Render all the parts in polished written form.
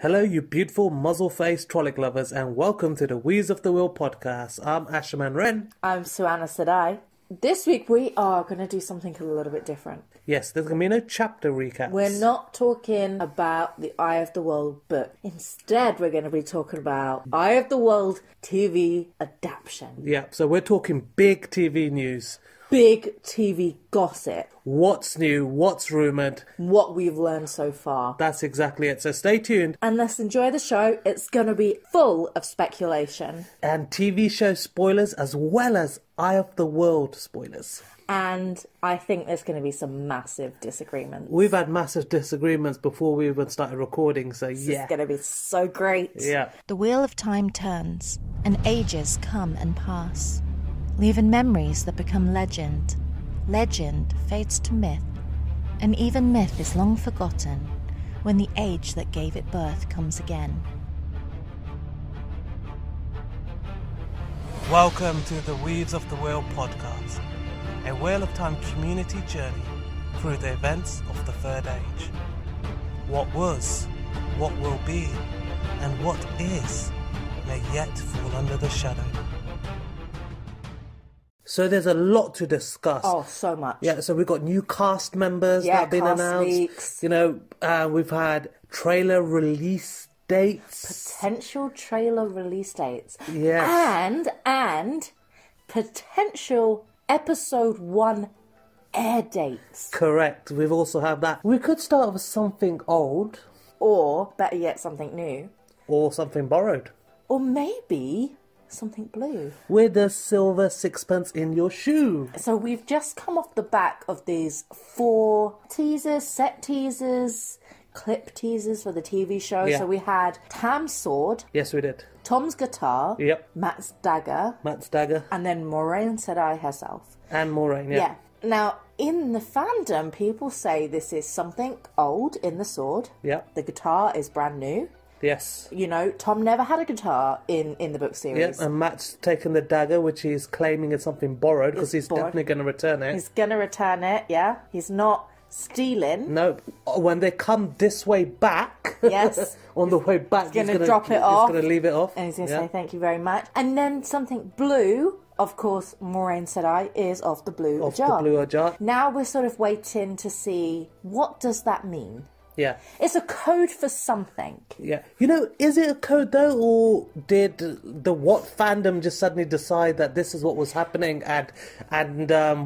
Hello you beautiful muzzle-faced Trolloc lovers and welcome to the Weaves of the Wheel podcast. I'm Asherman Wren. I'm Suanna Sadai. This week we are going to do something a little bit different. Yes, there's going to be no chapter recaps. We're not talking about the Eye of the World book. Instead, we're going to be talking about Eye of the World TV adaptation. Yeah, so we're talking big TV news. Big TV gossip. What's new, what's rumoured. What we've learned so far. That's exactly it, so stay tuned. And let's enjoy the show. It's going to be full of speculation. And TV show spoilers as well as Eye of the World spoilers. And I think there's going to be some massive disagreements. We've had massive disagreements before we even started recording, so this yeah. It's going to be so great. Yeah. The wheel of time turns, and ages come and pass, leaving memories that become legend. Legend fades to myth, and even myth is long forgotten when the age that gave it birth comes again. Welcome to the Weaves of the Wheel podcast, a Wheel of Time community journey through the events of the Third Age. What was, what will be, and what is may yet fall under the shadow. So there's a lot to discuss. Oh, so much. Yeah, so we've got new cast members that have been announced. Leaks. You know, we've had trailer release dates. Potential trailer release dates. Yes. And potential episode 1 air dates. Correct. We've also had that. We could start with something old. Or, better yet, something new. Or something borrowed. Or maybe something blue. With a silver sixpence in your shoe. So we've just come off the back of these 4 teasers, set teasers, clip teasers for the TV show. Yeah. So we had Tam's sword. Yes, we did. Tom's guitar. Yep. Matt's dagger. Matt's dagger. And then Moraine Sadai herself. And Moraine, yeah. Yeah. Now, in the fandom, people say this is something old in the sword. Yep. The guitar is brand new. Yes. You know, Tom never had a guitar in the book series. Yeah, and Matt's taken the dagger, which he's claiming is something borrowed, because he's definitely going to return it. He's going to return it, yeah. He's not stealing. No, when they come this way back, yes, on the way back, he's going to drop it off. He's going to leave it off. And he's going to say, thank you very much. And then something blue, of course, Moraine Sadai is of the blue ajar. Of the blue ajar. Now we're sort of waiting to see, what does that mean? Yeah. It's a code for something. Yeah. You know, is it a code though, or did the What fandom just suddenly decide that this is what was happening, and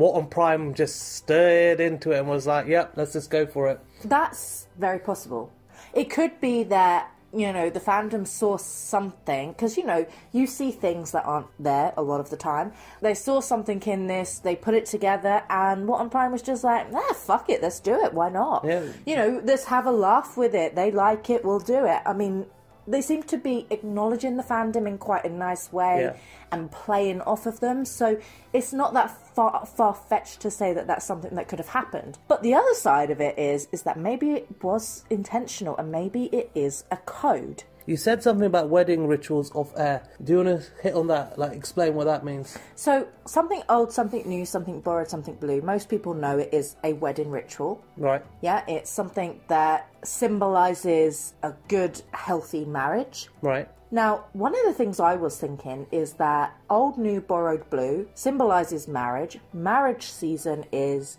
What on Prime just stirred into it and was like, yep, let's just go for it? That's very possible. It could be that, you know, the fandom saw something, because, you know, you see things that aren't there a lot of the time. They saw something in this, they put it together, and What on Prime was just like, nah, fuck it, let's do it, why not? Yeah. You know, let's have a laugh with it, they like it, we'll do it. I mean, they seem to be acknowledging the fandom in quite a nice way, yeah, and playing off of them, so it's not that far-fetched to say that that's something that could have happened. But the other side of it is that maybe it was intentional, and maybe it is a code. You said something about wedding rituals of air. Do you want to hit on that, like explain what that means? So, something old, something new, something borrowed, something blue. Most people know it is a wedding ritual. Right. Yeah, it's something that symbolises a good, healthy marriage. Right. Now, one of the things I was thinking is that old, new, borrowed, blue symbolises marriage. Marriage season is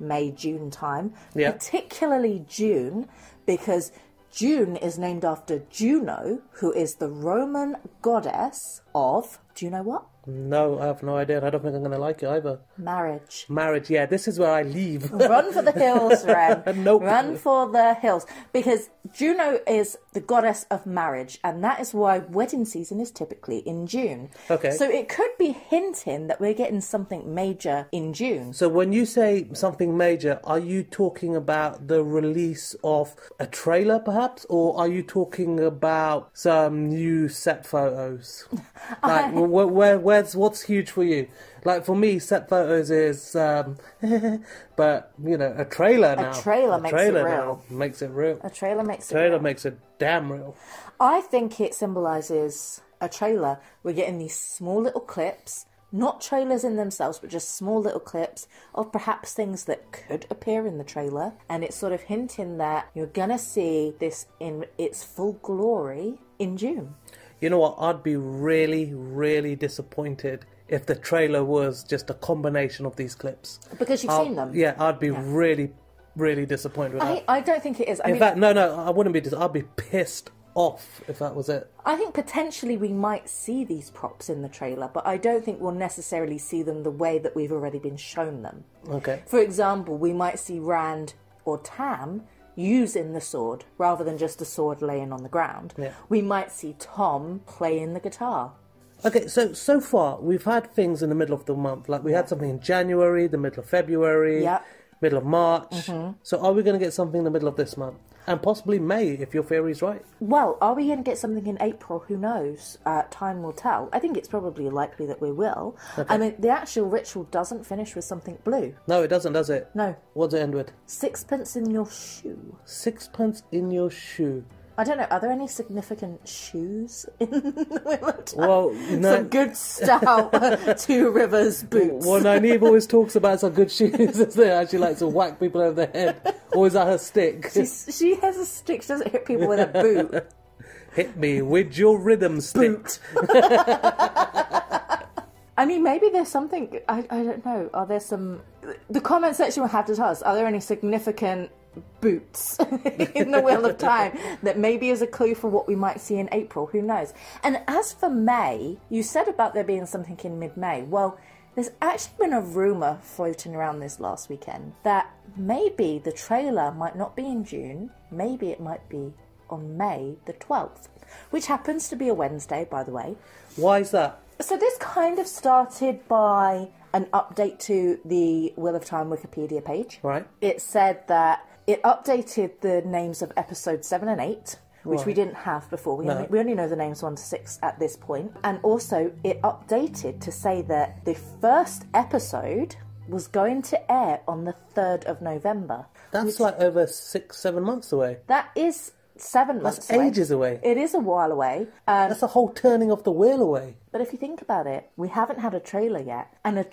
May, June time. Yeah. Particularly June, because June is named after Juno, who is the Roman goddess of, do you know what? No, I have no idea. I don't think I'm going to like it either. Marriage. Marriage, yeah. This is where I leave. Run for the hills, Ren. Nope. Run for the hills. Because Juno is the goddess of marriage, and that is why wedding season is typically in June. Okay. So it could be hinting that we're getting something major in June. So when you say something major, are you talking about the release of a trailer, perhaps? Or are you talking about some new set photos? Like, what's huge for you? Like, for me, set photos is, but, you know, a trailer now. A trailer makes it real. Makes it real. A trailer makes it real. A trailer makes it damn real. I think it symbolises a trailer. We're getting these small little clips Not trailers in themselves, but just small little clips of perhaps things that could appear in the trailer. And it's sort of hinting that you're gonna see this in its full glory in June. You know what? I'd be really, really disappointed if the trailer was just a combination of these clips. Because you've seen them. Yeah, I'd be really disappointed with that. I don't think it is. In fact, no, I wouldn't be disappointed. I'd be pissed off if that was it. I think potentially we might see these props in the trailer, but I don't think we'll necessarily see them the way that we've already been shown them. Okay. For example, we might see Rand or Tam using the sword rather than just the sword laying on the ground. Yeah. We might see Tom playing the guitar. Okay, so far we've had things in the middle of the month. Like we had something in January, the middle of February, middle of March. So are we going to get something in the middle of this month? And possibly May, if your theory's right. Well, are we going to get something in April? Who knows? Time will tell. I think it's probably likely that we will. Okay. I mean, the actual ritual doesn't finish with something blue. No, it doesn't, does it? No. What's it end with? Sixpence in your shoe. Sixpence in your shoe. I don't know, are there any significant shoes in the Wheel of Time? Well, no. Some good stout Two Rivers boots. Well, Nynaeve always talks about some good shoes, isn't there? She likes to whack people over the head. Or is that her stick? She has a stick, she doesn't hit people with a boot. Hit me with your rhythm stick. Boot. I mean, maybe there's something, I don't know, are there some... The comment section will have to tell us, are there any significant... boots in the Wheel of Time that maybe is a clue for what we might see in April, who knows. And as for May, you said about there being something in mid-May. Well, there's actually been a rumour floating around this last weekend that maybe the trailer might not be in June, maybe it might be on May the 12th, which happens to be a Wednesday, by the way. Why is that? So this kind of started by an update to the Wheel of Time Wikipedia page. Right. It said that it updated the names of episodes 7 and 8, which we didn't have before. We only know the names 1 to 6 at this point. And also, it updated to say that the first episode was going to air on the 3rd of November. That's like over 6-7 months away. That is 7 months away. That's ages away. It is a while away. That's a whole turning of the wheel away. But if you think about it, we haven't had a trailer yet. And a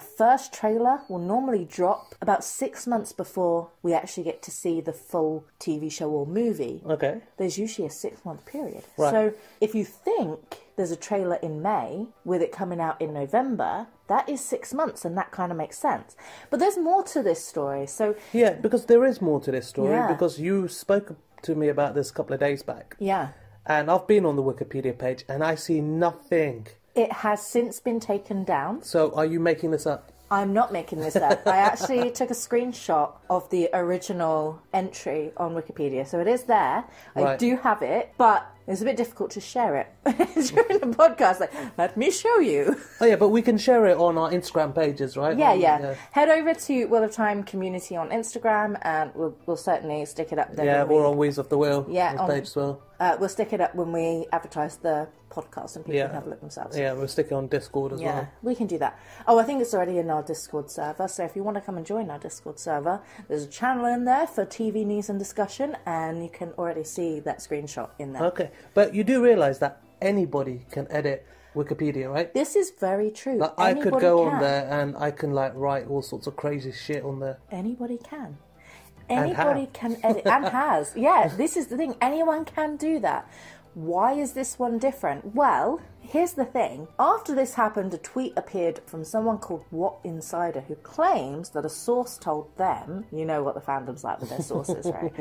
first trailer will normally drop about 6 months before we actually get to see the full TV show or movie. Okay. There's usually a 6-month period. Right. So if you think there's a trailer in May with it coming out in November, that is 6 months and that kind of makes sense. But there's more to this story. So yeah, because there is more to this story because you spoke to me about this a couple of days back. Yeah. And I've been on the Wikipedia page and I see nothing. It has since been taken down. So are you making this up? I'm not making this up. I actually took a screenshot of the original entry on Wikipedia. So it is there. Right. I do have it, but it's a bit difficult to share it during the podcast. Like, let me show you. Oh, yeah, but we can share it on our Instagram pages, right? Yeah, yeah. Head over to Wheel of Time Community on Instagram and we'll certainly stick it up there. Yeah, or on Weaves of the Wheel. Yeah, on the page as well. We'll stick it up when we advertise the podcast and people can have a look themselves. Yeah, we'll stick it on Discord as well. Yeah, we can do that. Oh, I think it's already in our Discord server, so if you want to come and join our Discord server, there's a channel in there for TV news and discussion, and you can already see that screenshot in there. Okay, but you do realise that anybody can edit Wikipedia, right? This is very true. Like, I could go on there and I can like write all sorts of crazy shit on there. Anybody can. Anybody can edit and has. Yeah, this is the thing. Anyone can do that. Why is this one different? Well, here's the thing. After this happened, a tweet appeared from someone called What Insider who claims that a source told them, you know what the fandom's like with their sources, right?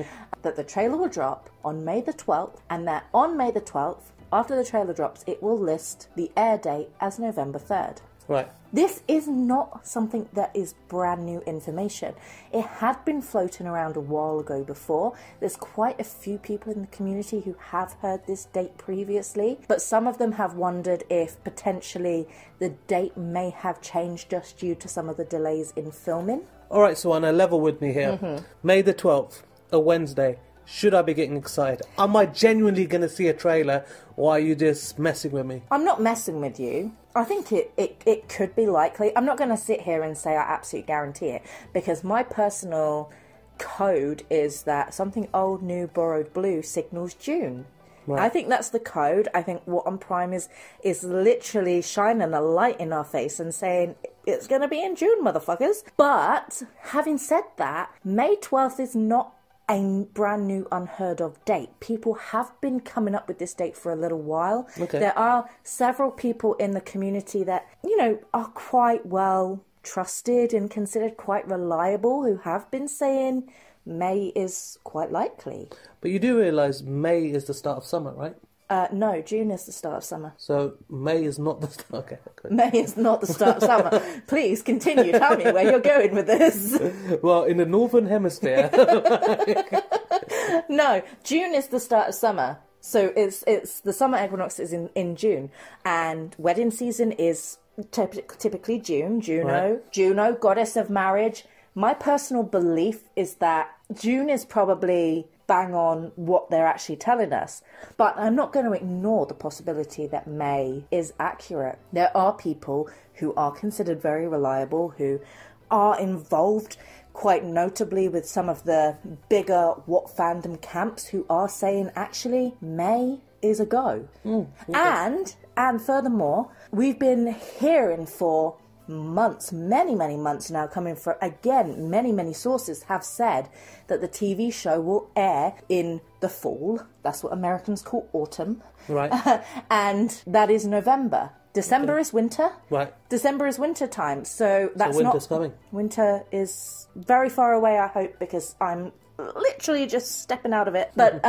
That the trailer will drop on May the 12th and that on May the 12th, after the trailer drops, it will list the air date as November 3rd. Right. This is not something that is brand new information. It had been floating around a while ago before. There's quite a few people in the community who have heard this date previously, but some of them have wondered if potentially the date may have changed just due to some of the delays in filming. All right, so on a level with me here, May the 12th, a Wednesday. Should I be getting excited? Am I genuinely going to see a trailer or are you just messing with me? I'm not messing with you. I think it could be likely. I'm not going to sit here and say I absolutely guarantee it because my personal code is that something old, new, borrowed, blue signals June. Right. I think that's the code. I think what on Prime is literally shining a light in our face and saying, it's going to be in June, motherfuckers. But having said that, May 12th is not a brand new, unheard of date. People have been coming up with this date for a little while. Okay. There are several people in the community that, you know, are quite well trusted and considered quite reliable who have been saying May is quite likely. But you do realise May is the start of summer, right? No, June is the start of summer. So May is not the start. Okay, May is not the start of summer. Please continue. Tell me where you're going with this. Well, in the northern hemisphere. No, June is the start of summer. So it's the summer equinox is in June, and wedding season is typically June. Juno, right. Juno, goddess of marriage. My personal belief is that June is probably bang on what they're actually telling us. But I'm not going to ignore the possibility that May is accurate. There are people who are considered very reliable, who are involved quite notably with some of the bigger What fandom camps, who are saying actually May is a go. Okay. And furthermore, we've been hearing for months, many months now, coming from, again, many sources have said that the TV show will air in the fall. That's what Americans call autumn. Right. And that is November. December is winter. Right. December is winter time. So that's winter's coming. Winter is very far away, I hope, because I'm literally just stepping out of it. But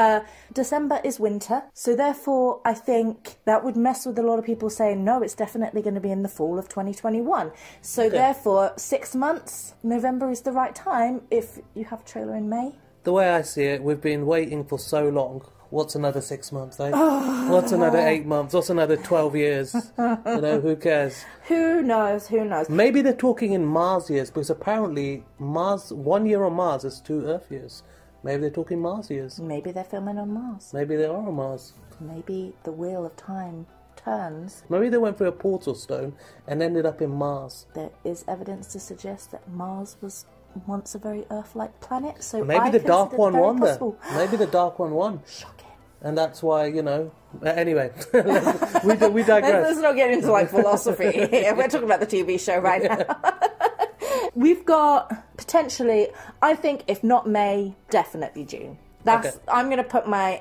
December is winter, so therefore I think that would mess with a lot of people saying, no, it's definitely going to be in the fall of 2021. So therefore, 6 months, November is the right time if you have a trailer in May. The way I see it, we've been waiting for so long. What's another 6 months, eh? Oh. What's another 8 months? What's another 12 years? You know, who cares? Who knows? Who knows? Maybe they're talking in Mars years, because apparently Mars, 1 year on Mars is 2 Earth years. Maybe they're talking Mars years. Maybe they're filming on Mars. Maybe they are on Mars. Maybe the Wheel of Time turns. Maybe they went through a portal stone and ended up in Mars. There is evidence to suggest that Mars was once a very Earth-like planet, so maybe the Dark One won there. Maybe the Dark One won. Shocking. And that's why, you know. Anyway, we digress. Let's not get into like philosophy here. We're talking about the TV show right now. We've got potentially, I think, if not May, definitely June. That's. Okay. I'm going to put my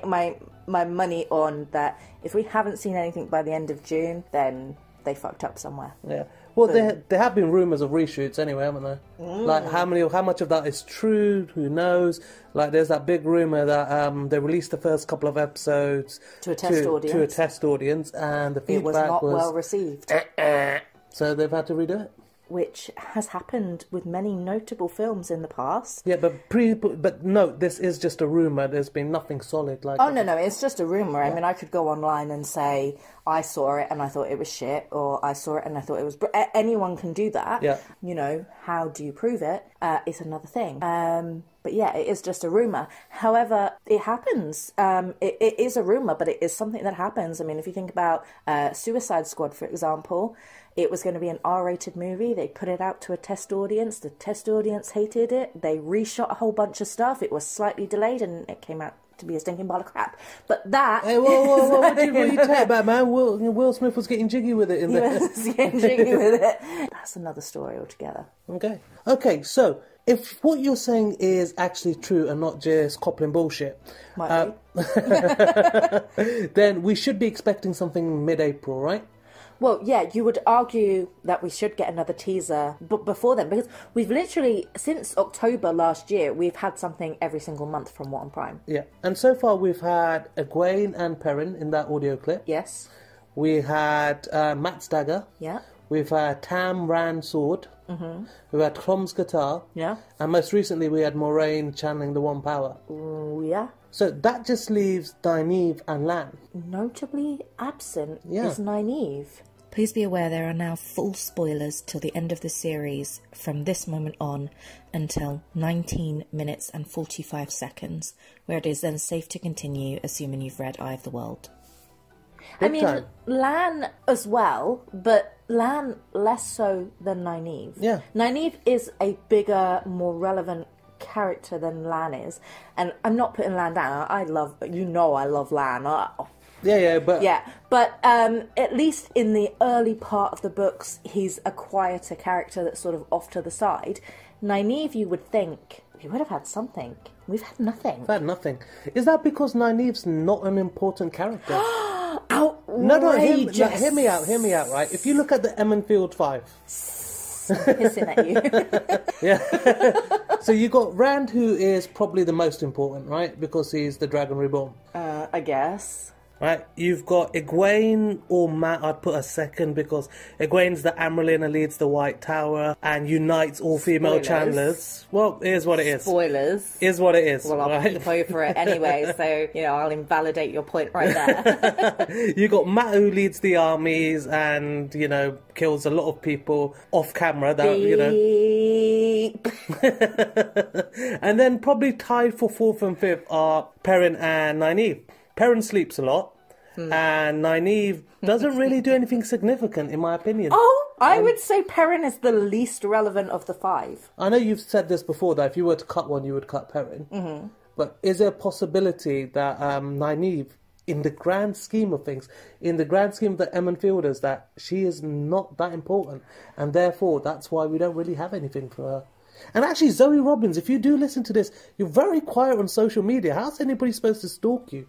money on that. If we haven't seen anything by the end of June, then they fucked up somewhere. Yeah. Well, there have been rumours of reshoots anyway, haven't there? Mm. Like, how much of that is true? Who knows? Like, there's that big rumour that they released the first couple of episodes to a test audience, and the feedback was not well received. So they've had to redo it, which has happened with many notable films in the past. Yeah, but no, this is just a rumour. There's been nothing solid. Like no, it's just a rumour. Yeah. I mean, I could go online and say I saw it and I thought it was shit, or I saw it and I thought it was... Anyone can do that. Yeah. You know, how do you prove it? It's another thing. But yeah, it is just a rumour. However, it happens. It is a rumour, but it is something that happens. I mean, if you think about Suicide Squad, for example, it was going to be an R-rated movie. They put it out to a test audience. The test audience hated it. They reshot a whole bunch of stuff. It was slightly delayed, and it came out to be a stinking pile of crap. But that... Hey, whoa, what are you talking about, man? Will Smith was getting jiggy with it in there. He was getting jiggy with it. That's another story altogether. Okay. Okay, so if what you're saying is actually true and not just Copland bullshit, then we should be expecting something mid-April, right? Well, yeah, you would argue that we should get another teaser before then, because we've literally, since October last year, we've had something every single month from What on Prime. Yeah, and so far we've had Egwene and Perrin in that audio clip. Yes. We had Matt's dagger. Yeah. We've had Tam, Rand, sword. Mm-hmm. We've had Clom's guitar. Yeah. And most recently we had Moraine channeling the One Power. Yeah. So that just leaves Nynaeve and Lan. Notably absent is Nynaeve. Please be aware there are now full spoilers till the end of the series from this moment on until 19 minutes and 45 seconds, where it is then safe to continue, assuming you've read Eye of the World. I mean, Lan as well, but Lan less so than Nynaeve. Yeah. Nynaeve is a bigger, more relevant character than Lan is. And I'm not putting Lan down. I love, you know, I love Lan. But at least in the early part of the books, he's a quieter character that's sort of off to the side. Nynaeve, you would think, we would have had something. We've had nothing. We've had nothing. Is that because Nynaeve's not an important character? Outrageous. No, hear me out, right? If you look at the Emond's Field 5... Hissing at you. Yeah. So you got Rand, who is probably the most important, right? Because he's the Dragon Reborn. I guess. Right, you've got Egwene or Matt, I'd put a second, because Egwene's the Amaryllin and leads the White Tower and unites all female Chandlers. Well, here's what it is. Spoilers. Here's what it is. Well, I'll keep over it anyway, so, you know, I'll invalidate your point right there. You got Matt, who leads the armies and, you know, kills a lot of people off camera. That, you know. And then probably tied for fourth and fifth are Perrin and Nynaeve. Perrin sleeps a lot, and Nynaeve doesn't really do anything significant, in my opinion. Oh, I would say Perrin is the least relevant of the five. I know you've said this before, that if you were to cut one, you would cut Perrin. Mm-hmm. But is there a possibility that Nynaeve, in the grand scheme of things, in the grand scheme of the Emond's Fielders, that she is not that important, and therefore that's why we don't really have anything for her? And actually, Zoe Robbins, if you do listen to this, you're very quiet on social media. How's anybody supposed to stalk you?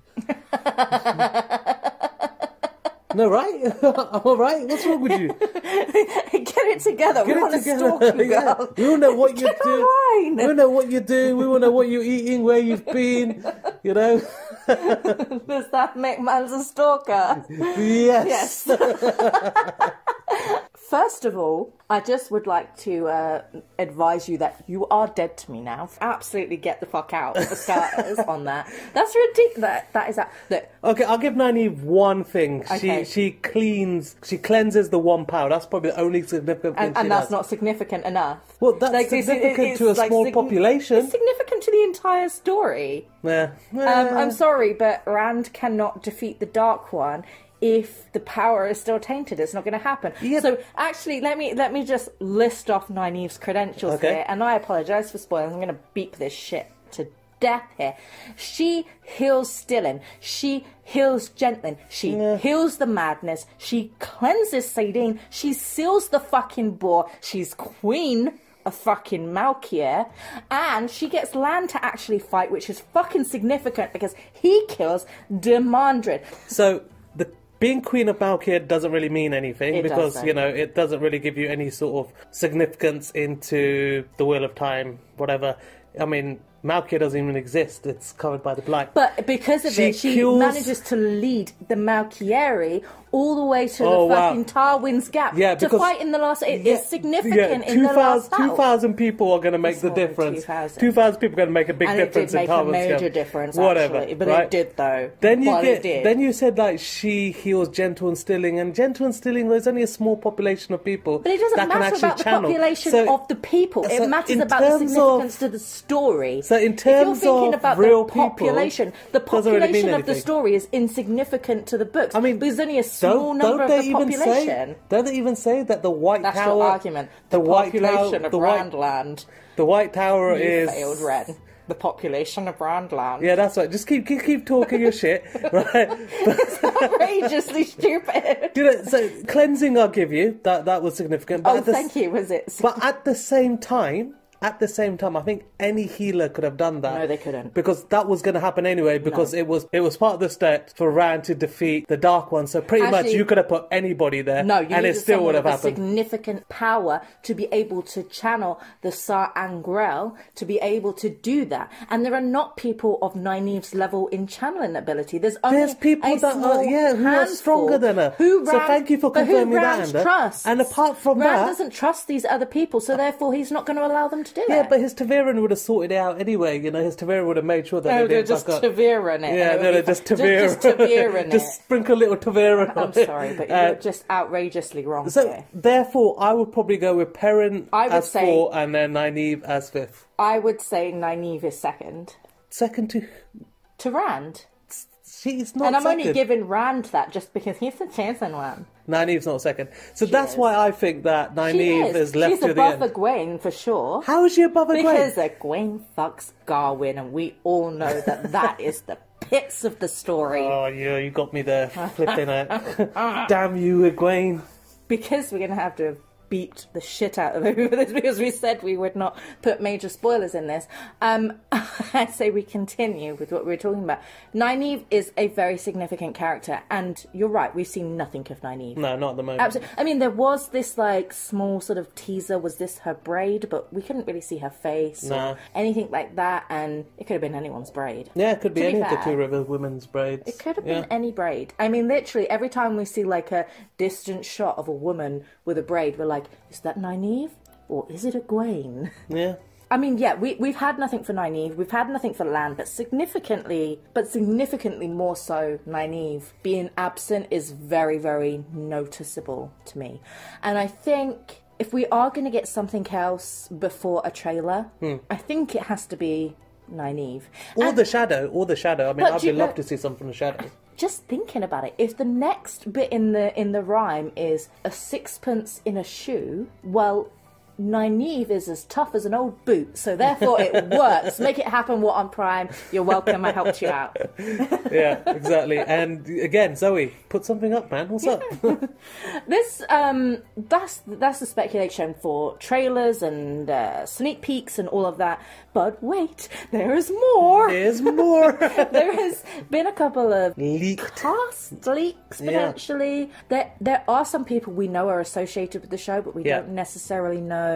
No, right? I'm all right. What's wrong with you? Get it together. We want to stalk you, girl. We want to know what you do. We want to know what you do. We want to know what you're eating, where you've been, you know. Does that make man's a stalker? Yes. Yes. First of all, I just would like to advise you that you are dead to me now. Absolutely get the fuck out, for starters, on that. That's ridiculous. That is that. Look. Okay, I'll give Nynaeve one thing. Okay. She cleanses the one power. That's probably the only significant thing. And that's not significant enough. Well, that's like, significant to a like small population. It's significant to the entire story. Yeah. I'm sorry, but Rand cannot defeat the Dark One if the power is still tainted. It's not going to happen. Yeah. So actually, let me just list off Nynaeve's credentials here, and I apologise for spoilers. I'm going to beep this shit to death here. She heals Stilling. She heals Gentling. She heals the madness. She cleanses Sadine. She seals the fucking boar. She's queen of fucking Malkier, and she gets Lan to actually fight, which is fucking significant because he kills Demandred. So being Queen of Malkier doesn't really mean anything because, you know, it doesn't really give you any sort of significance into the Wheel of Time, whatever. I mean, Malkier doesn't even exist. It's covered by the blight. But because of she manages to lead the Malkieri all the way to the fucking Tarwin's Gap to fight in the last... It's significant in the last 2,000 people are going to make the difference. 2,000 people are going to make a big difference in Tarwin's Gap. And it did make a major difference, actually. But it did, though. Then you said, like, she heals Gentle and Stilling. And Gentle and Stilling, there's only a small population of people. But it doesn't matter about the population of the people. It matters about the significance to the story. So in terms of real population, the population of the story is insignificant to the books. I mean, there's only a small number of the population. Don't they even say that the White Tower... That's your argument. The population of Brandland. The White Tower is... You failed, Ren. The population of Brandland. Yeah, that's right. Just keep talking your shit, right? It's outrageously stupid. You know, so cleansing, I'll give you. That was significant. But thank you, was it? But at the same time, I think any healer could have done that. No, they couldn't. Because that was going to happen anyway, because it was part of the steps for Rand to defeat the Dark One. So pretty much you could have put anybody there and it still would have happened. Significant power to be able to channel the Sar Angrel to be able to do that. And there are not people of Nynaeve's level in channeling ability. There's people that are who are stronger than her. So thank you for confirming that, Amanda. And apart from that, Rand doesn't trust these other people, so therefore he's not going to allow them to do it. But his ta'veren would have sorted it out anyway. You know, his ta'veren would have made sure that they didn't just ta'veren it. Yeah, no, just ta'veren. Just ta'veren it. Just sprinkle a little ta'veren on it. I'm sorry, but you're just outrageously wrong. So therefore, I would probably go with Perrin as 4 and then Nynaeve as 5th. I would say Nynaeve is 2nd. Second to? To Rand. She's not. And I'm only giving Rand that just because he's the chosen one. Nynaeve's not 2nd. So that's why I think that Nynaeve is left to the end. She's above Egwene, for sure. How is she above Egwene? Because Egwene fucks Garwin, and we all know that that is the pits of the story. Oh, yeah, you got me there, flipping it. Damn you, Egwene. Because we're going to have to beat the shit out of this because we said we would not put major spoilers in this. I say we continue with what we were talking about. Nynaeve is a very significant character, and you're right, we've seen nothing of Nynaeve. No, not at the moment. Absolutely. I mean, there was this like small sort of teaser, was this her braid? But we couldn't really see her face or anything like that, and it could have been anyone's braid. Yeah, it could be any of the two river women's braids. It could have been any braid. I mean, literally, every time we see like a distant shot of a woman with a braid, we're like, is that Nynaeve or is it Egwene? Yeah. I mean, yeah, we've had nothing for Nynaeve, we've had nothing for Lan, but significantly more so Nynaeve being absent is very, very noticeable to me. And I think if we are going to get something else before a trailer, I think it has to be Nynaeve. Or the Shadow. I mean, I'd love to see something from the Shadow. Just thinking about it, if the next bit in the rhyme is a sixpence in a shoe, well, Nynaeve is as tough as an old boot, so therefore it works. Make it happen, What on Prime. You're welcome, I helped you out. Yeah, exactly. And again, Zoe, put something up, man. What's up? This, that's the speculation for trailers and sneak peeks and all of that. But wait, there is more. There's more. There has been a couple of cast leaks potentially. Yeah. There are some people we know are associated with the show, but we don't necessarily know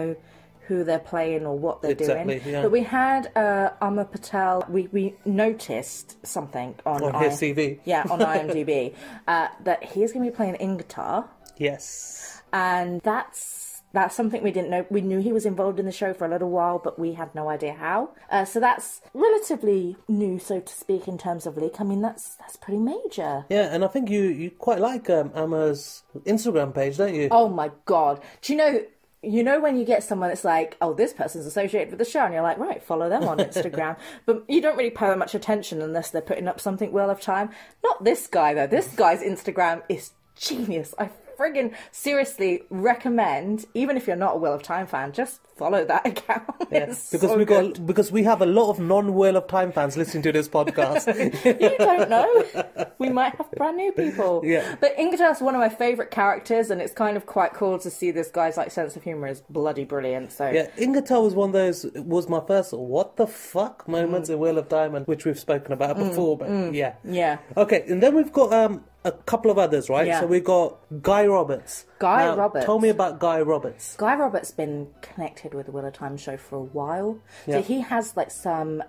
who they're playing or what they're doing. Yeah. But we had Amar Patel. We noticed something on his CV. Yeah, on IMDb that he's going to be playing Ingottar. Yes, and that's something we didn't know. We knew he was involved in the show for a little while, but we had no idea how. So that's relatively new, so to speak, in terms of leak. I mean, that's pretty major. Yeah, and I think you quite like Amar's Instagram page, don't you? Oh my God! Do you know? You know when you get someone that's like, oh, this person's associated with the show, and you're like, right, follow them on Instagram. But you don't really pay them much attention unless they're putting up something Wheel of Time. Not this guy, though. This guy's Instagram is genius. I friggin' seriously recommend, even if you're not a Wheel of Time fan, just follow that account. Yeah, because we have a lot of non-Wheel of Time fans listening to this podcast. You don't know. We might have brand new people. Yeah. But Ingottar's one of my favourite characters, and it's kind of quite cool to see this guy's like sense of humour is bloody brilliant. So yeah, Ingottar was one of those. Was my first what the fuck moments in Wheel of Time, which we've spoken about before. But yeah, yeah. Okay, and then we've got a couple of others, right? Yeah. So we've got Guy Roberts. Now, tell me about Guy Roberts. Guy Roberts has been connected with the Wheel of Time show for a while. Yeah. So he has like some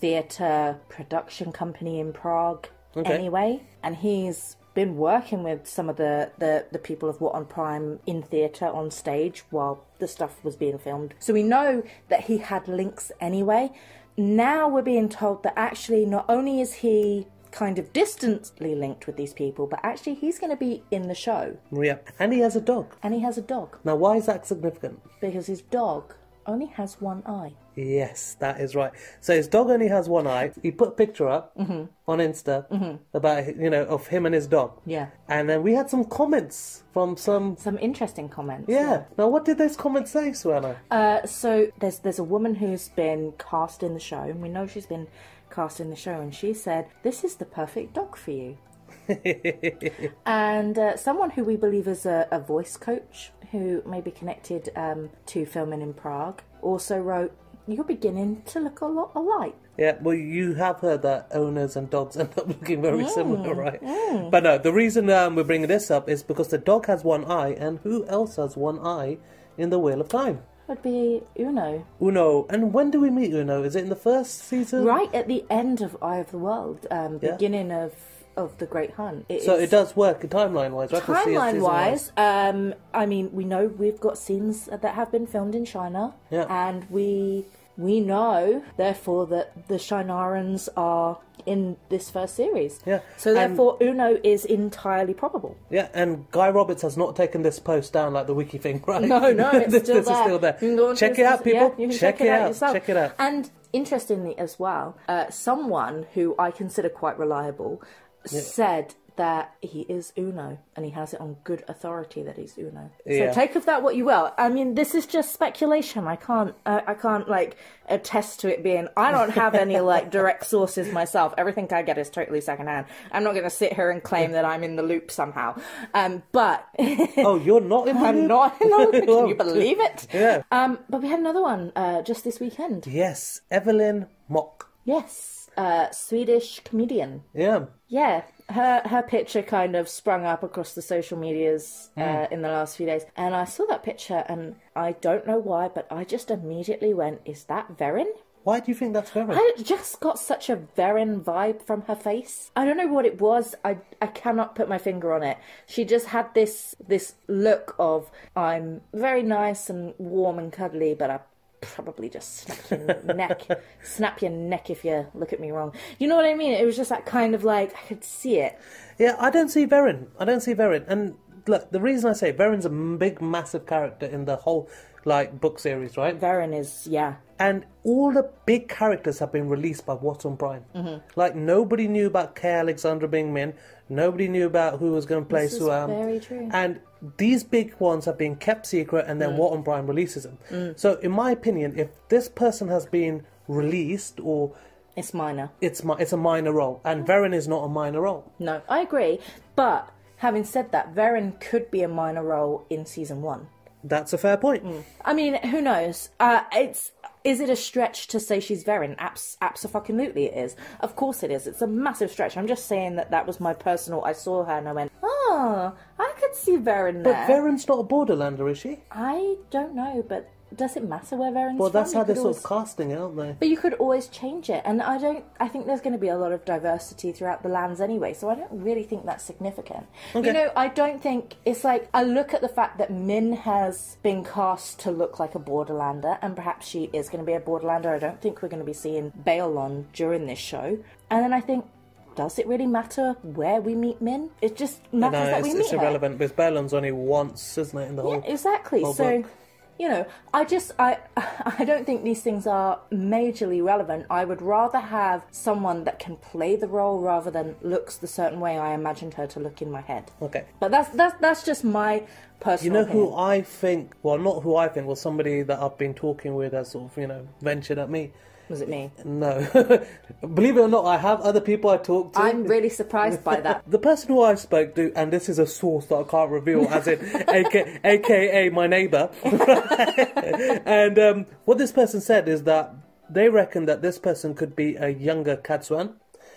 theatre production company in Prague anyway. And he's been working with some of the people of What on Prime in theatre on stage while the stuff was being filmed. So we know that he had links anyway. Now we're being told that actually not only is he kind of distantly linked with these people, but actually he's going to be in the show. Yeah, and he has a dog. And he has a dog. Now, why is that significant? Because his dog only has one eye. Yes, that is right. So his dog only has one eye. He put a picture up on Insta about, you know, of him and his dog. Yeah. And then we had some comments from some interesting comments. Yeah. Now, what did those comments say, Suella? So there's a woman who's been cast in the show, and we know she's been cast in the show, and she said, "This is the perfect dog for you." And someone who we believe is a voice coach who may be connected to filming in Prague also wrote, "You're beginning to look a lot alike." Yeah, well, you have heard that owners and dogs end up looking very similar, right? But no, the reason we're bringing this up is because the dog has one eye, and who else has one eye in the Wheel of Time? Would be Uno. Uno. And when do we meet Uno? Is it in the first season? Right at the end of Eye of the World, beginning of The Great Hunt. It does work timeline-wise. Timeline-wise, I mean, we know we've got scenes that have been filmed in China, and we know, therefore, that the Shinarans are in this first series. Yeah. So therefore, Uno is entirely probable. Yeah, and Guy Roberts has not taken this post down like the wiki thing, right? No, no, it's still there. Check it out, people. Yeah, check it out yourself. Check it out. And interestingly as well, someone who I consider quite reliable said that he is Uno, and he has it on good authority that he's Uno. Yeah. So take of that what you will. I mean, this is just speculation. I can't like attest to it being. I don't have any like direct sources myself. Everything I get is totally secondhand. I'm not going to sit here and claim that I'm in the loop somehow. But oh, you're not in the loop. I'm not in the loop. Can you believe it? Yeah. But we had another one just this weekend. Yes, Evelyn Mock. Yes, Swedish comedian. Yeah. Yeah. Her picture kind of sprung up across the social medias in the last few days. And I saw that picture, and I don't know why, but I just immediately went, is that Verin? Why do you think that's Verin? I just got such a Verin vibe from her face. I don't know what it was. I cannot put my finger on it. She just had this look of, I'm very nice and warm and cuddly, but I probably just snap your neck if you look at me wrong. You know what I mean? It was just that kind of like, I could see it. Yeah, I don't see Verin. I don't see Verin. And look, the reason I say Verin's a big, massive character in the whole, like, book series, right? Verin is, yeah. And all the big characters have been released by Watson Prime. Mm-hmm. Like, nobody knew about Kay Alexandra Bingmin. Nobody knew about who was going to play Suam. Very true. And these big ones have been kept secret, and then Watson Prime releases them. Mm. So, in my opinion, if this person has been released or... It's minor. It's a minor role. And Verin is not a minor role. No, I agree. But having said that, Verin could be a minor role in Season 1. That's a fair point. Mm. I mean, who knows? Is it a stretch to say she's Verin? Absolutely it is. Of course it is. It's a massive stretch. I'm just saying that was my personal... I saw her and I went, oh, I could see Verin there. But Verin's not a Borderlander, is she? I don't know, but does it matter where Verin's from? Well, that's how they're sort of casting it, aren't they? But you could always change it. And I think there's going to be a lot of diversity throughout the lands anyway, so I don't really think that's significant. Okay. You know, I don't think... It's like, I look at the fact that Min has been cast to look like a Borderlander, and perhaps she is going to be a Borderlander. I don't think we're going to be seeing Baelon during this show. And then I think... Does it really matter where we meet Min? It just matters that we meet her. It's irrelevant, because Baelon's only once, isn't it, in the whole... Yeah, exactly. So... Book. You know, I don't think these things are majorly relevant. I would rather have someone that can play the role rather than looks the certain way I imagined her to look in my head. Okay. But that's just my personal opinion. Who I think, well, not who I think, well, somebody that I've been talking with has sort of, ventured at me. Was it me? No. Believe it or not, I have other people I talk to. I'm really surprised by that. The person who I spoke to, and this is a source that I can't reveal, as in AKA my neighbour. And what this person said is that they reckon that this person could be a younger Cadsuane.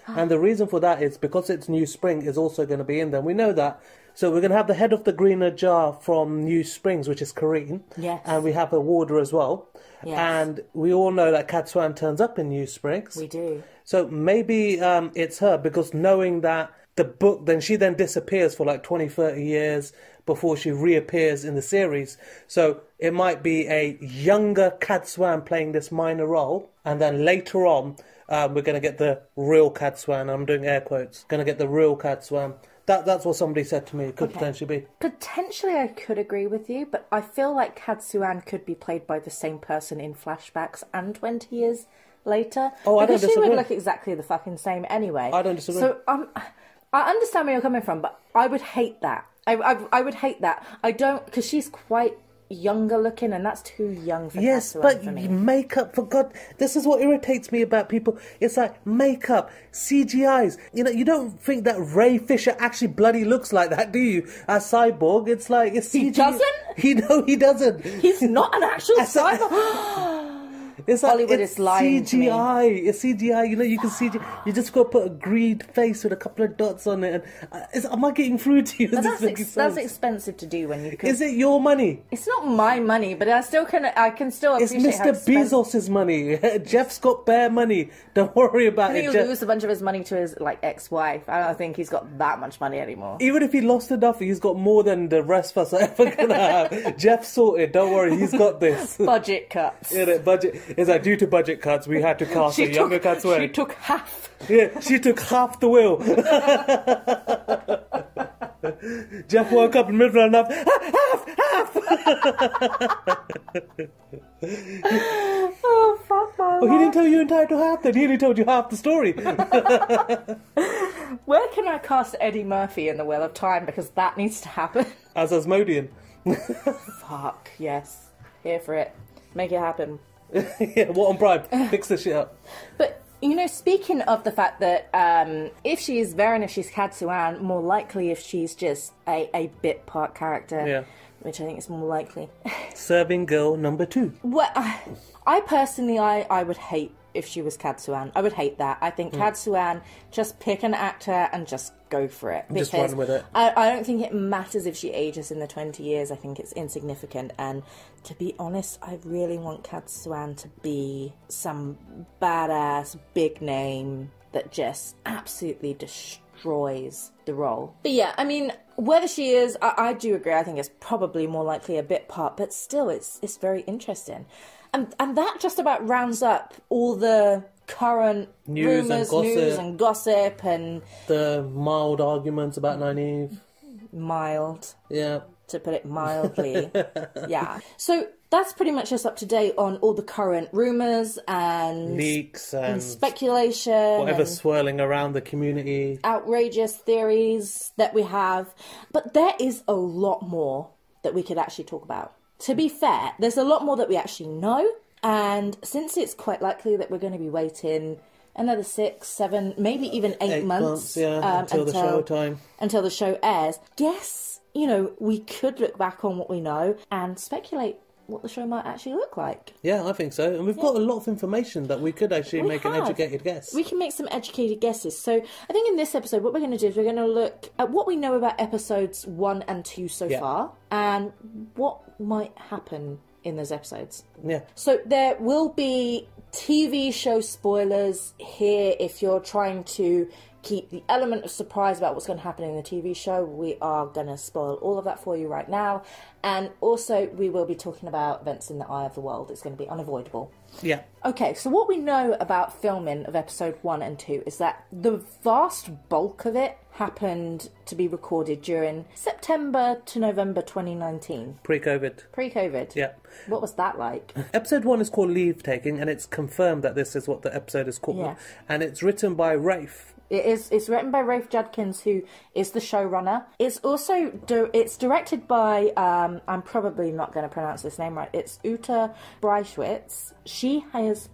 And the reason for that is because it's New Spring is also going to be in there. We know that. So we're going to have the head of the Green Ajar from New Springs, which is Kareen. Yes. And we have a warder as well. Yes. And we all know that Cadsuane turns up in New Springs. We do. So maybe it's her, because knowing that the book, then she then disappears for like 20, 30 years before she reappears in the series. So it might be a younger Cadsuane playing this minor role. And then later on, we're going to get the real Cadsuane. I'm doing air quotes. Going to get the real Cadsuane. That's what somebody said to me. It could potentially be. Potentially, I could agree with you, but I feel like Cadsuane could be played by the same person in flashbacks and 20 years later. Oh, I don't disagree. Because she would look exactly the fucking same anyway. I don't disagree. So I understand where you're coming from, but I would hate that. I would hate that. I don't, because she's quite younger looking, and that's too young for Cadsuane. Yes, but for me. Makeup, for God, this is what irritates me about people. It's like makeup, CGIs. You know, you don't think that Ray Fisher actually bloody looks like that, do you? A cyborg, it's like it's CGI. He doesn't. He doesn't. He's not an actual cyborg. It's like Hollywood is lying CGI. To me. It's CGI. You know, you can CGI. You just go put a green face with a couple of dots on it. And am I getting through to you? That's expensive to do when you. Could... Is it your money? It's not my money, but I can still appreciate. It's Mr. Bezos's money. Jeff's got bare money. Don't worry about it. He lose a bunch of his money to his ex-wife. I don't think he's got that much money anymore. Even if he lost enough, he's got more than the rest of us are ever gonna have. Jeff's sorted. Don't worry, he's got this. Budget cuts. Budget. Is that due to budget cuts, we had to cast a younger Cadsuane. She took half. Yeah, she took half the will. Jeff woke up in the middle of the night. Half. Oh, fuck, man. Well, he didn't tell you entitled half that. He only told you half the story. Where can I cast Eddie Murphy in the Wheel of Time? Because that needs to happen. As Asmodian. Fuck, yes. Here for it. Make it happen. Yeah, what on Prime? Fix this shit up. But, you know, speaking of the fact that if she is Verin, if she's Cadsuane, more likely if she's just a bit part character. Yeah. Which I think is more likely. Serving girl number 2. Well, I personally, I would hate if she was Cadsuane. I would hate that. I think Cadsuane, just pick an actor and just go for it. Just run with it. I don't think it matters if she ages in the 20 years. I think it's insignificant. And to be honest, I really want Cadsuane to be some badass big name that just absolutely destroys the role. But yeah, I mean, whether she is, I do agree. I think it's probably more likely a bit part, but still, it's very interesting. And that just about rounds up all the current news, rumors and gossip and the mild arguments about Nynaeve. Mild. Yeah. To put it mildly. Yeah. So that's pretty much us up to date on all the current rumours and leaks and speculation. Whatever's swirling around the community. Outrageous theories that we have. But there is a lot more that we could actually talk about. To be fair, there's a lot more that we actually know, and since it's quite likely that we're going to be waiting another 6, 7, maybe even 8 months yeah, until the show time, until the show airs, yes, you know, we could look back on what we know and speculate what the show might actually look like. Yeah, I think so. And we've got a lot of information that we could actually make an educated guess. We can make some educated guesses. So I think in this episode, what we're going to do is we're going to look at what we know about episodes 1 and 2 so far, and what might happen in those episodes. Yeah. So there will be TV show spoilers here if you're trying to keep the element of surprise about what's going to happen in the TV show. We are going to spoil all of that for you right now. And also, we will be talking about events in the Eye of the World. It's going to be unavoidable. Yeah. Okay, so what we know about filming of episode 1 and 2 is that the vast bulk of it happened to be recorded during September to November 2019. Pre-COVID. Pre-COVID. Yeah. What was that like? Episode 1 is called Leave Taking, and it's confirmed that this is what the episode is called. Yeah. And it's written by Rafe. It is. It's written by Rafe Judkins, who is the showrunner. It's also it's directed by I'm probably not going to pronounce this name right. It's Uta Breischwitz. She has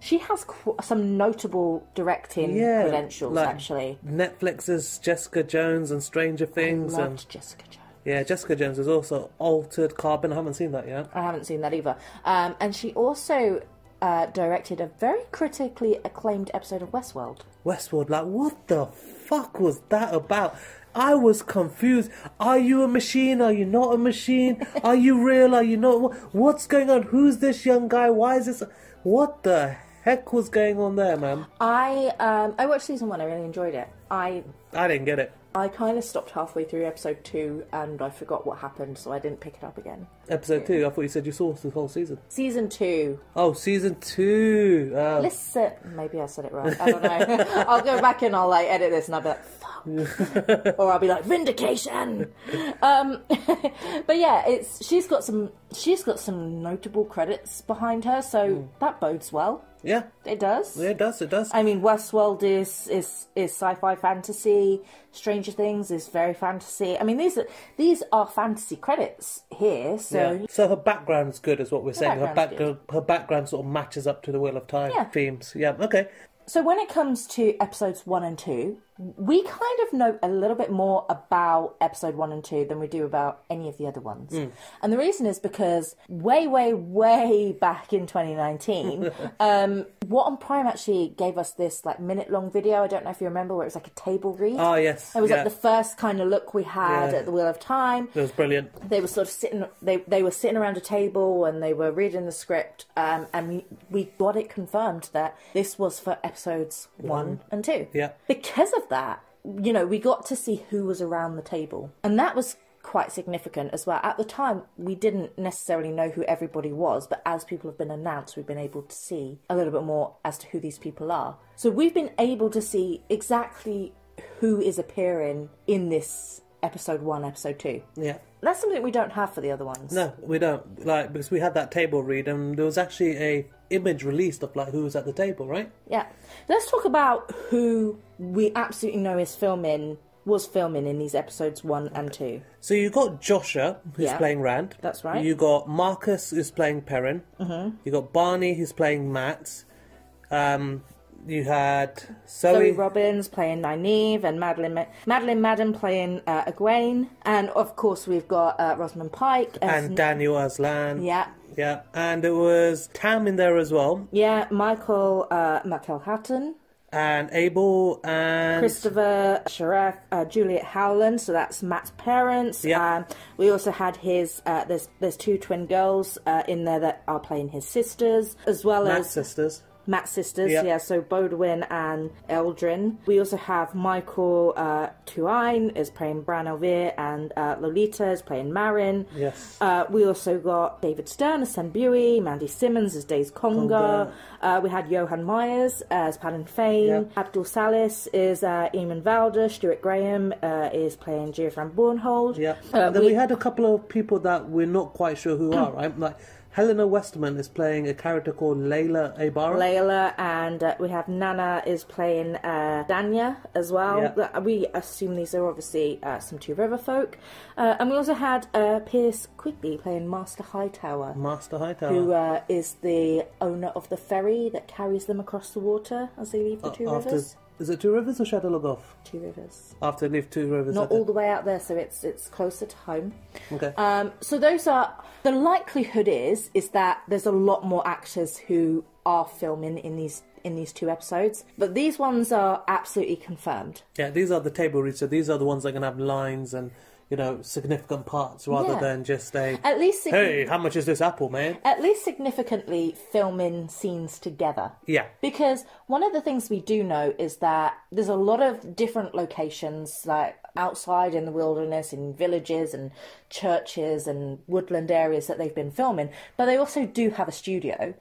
some notable directing credentials, like actually. Netflix's Jessica Jones and Stranger Things. I loved Jessica Jones. Yeah, Jessica Jones is also Altered Carbon. I haven't seen that yet. I haven't seen that either. And she also directed a very critically acclaimed episode of Westworld. Westworld, like, what the fuck was that about? I was confused. Are you a machine? Are you not a machine? Are you real? Are you not? What's going on? Who's this young guy? Why is this? What the heck was going on there, man? I watched season 1. I really enjoyed it. I didn't get it. I kind of stopped halfway through episode 2 and I forgot what happened, so I didn't pick it up again. Episode 2? I thought you said you saw the whole season. Season 2. Oh, season 2. Listen, maybe I said it wrong. I don't know. I'll go back and I'll like edit this and I'll be like, fuck. Or I'll be like, vindication. But yeah, she's got some notable credits behind her, so that bodes well. Yeah. It does. Yeah, it does, it does. I mean, Westworld is sci-fi fantasy. Stranger Things is very fantasy. I mean, these are fantasy credits here, so... Yeah. So her background's good is what we're saying. Her background sort of matches up to the Wheel of Time themes. Yeah, okay. So when it comes to episodes 1 and 2, we kind of know a little bit more about episode 1 and 2 than we do about any of the other ones. And the reason is because way, way, way back in 2019, What on Prime actually gave us this like minute-long video, I don't know if you remember, where it was like a table read. Oh, yes. It was like the first kind of look we had at the Wheel of Time. It was brilliant. They were sort of sitting, they were sitting around a table and they were reading the script, and we got it confirmed that this was for episodes 1 and 2. Yeah. Because of that, you know, we got to see who was around the table, and that was quite significant as well. At the time, we didn't necessarily know who everybody was, but as people have been announced, we've been able to see a little bit more as to who these people are. So we've been able to see exactly who is appearing in this episode 1, episode 2. Yeah. That's something we don't have for the other ones. No, we don't. Like, because we had that table read, and there was actually a image released of like who was at the table, right? Yeah. Let's talk about who we absolutely know is filming, was filming in these episodes 1 and 2. So you got Joshua, who's playing Rand. That's right. You got Marcus, who's playing Perrin. Mm-hmm. You got Barney, who's playing Matt. You had Zoe Robbins playing Nynaeve, and Madden playing Egwene, and of course we've got Rosamund Pike and Daniel as Lan. Yeah, yeah, and it was Tam in there as well. Yeah, Michael Hatton and Abel and Christopher Sharek, Juliet Howland. So that's Matt's parents. Yeah, we also had his. There's 2 twin girls in there that are playing his sisters as well as Matt's sisters. Matt's sisters, yeah, so Bodwin and Eldrin. We also have Michael Tuine is playing Bran Elvir, and Lolita is playing Marin. Yes. We also got David Stern as Senbui, Mandy Simmons as Days Conger. We had Johan Myers as Padan Fain. Yeah. Abdul Salis is Eamon Valder. Stuart Graham is playing Geoffran Bornhold. Yeah. And then we had a couple of people that we're not quite sure who are, right? Like, Helena Westman is playing a character called Layla Abara. Layla, and we have Nana is playing Danya as well. Yeah. We assume these are obviously some Two River folk. And we also had Pierce Quigley playing Master Hightower. Master Hightower. Who is the owner of the ferry that carries them across the water as they leave the Two Rivers. Is it Two Rivers or Shadar Logoth? Two Rivers. After they leave Two Rivers. Not all the way out there, so it's closer to home. Okay. So those are... The likelihood is that there's a lot more actors who are filming in these 2 episodes. But these ones are absolutely confirmed. Yeah, these are the table reads, so these are the ones that are going to have lines and... you know, significant parts rather than just a, at least hey, how much is this apple, man? At least significantly filming scenes together. Yeah. Because one of the things we do know is that there's a lot of different locations, like outside in the wilderness, in villages and churches and woodland areas that they've been filming, but they also do have a studio.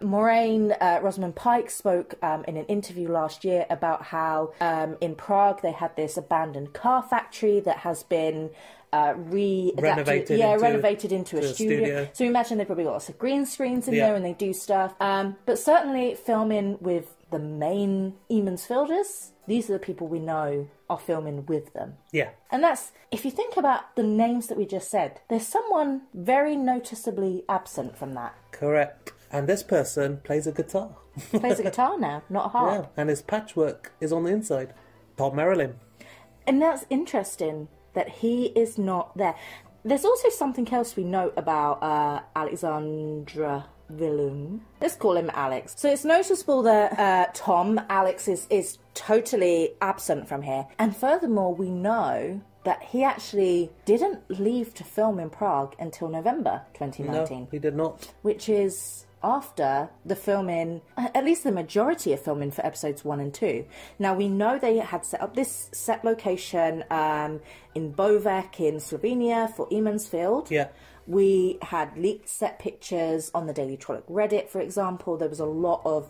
Moraine, Rosamund Pike spoke in an interview last year about how in Prague they had this abandoned car factory that has been renovated into a studio. So we imagine they probably got lots of green screens in there and they do stuff. But certainly filming with the main Emond's Fielders, these are the people we know are filming with them. Yeah. And that's, if you think about the names that we just said, there's someone very noticeably absent from that. Correct. And this person plays a guitar. Plays a guitar now, not a harp. Yeah. And his patchwork is on the inside. Tom Merrilyn. And that's interesting that he is not there. There's also something else we know about Alexandra Villum. Let's call him Alex. So it's noticeable that Alex is totally absent from here. And furthermore, we know that he actually didn't leave to film in Prague until November 2019. No, he did not. Which is... after the filming, at least the majority of filming for episodes 1 and 2. Now, we know they had set up this set location in Bovec in Slovenia for Emond's Field. Yeah. We had leaked set pictures on the Daily Trolloc Reddit, for example. There was a lot of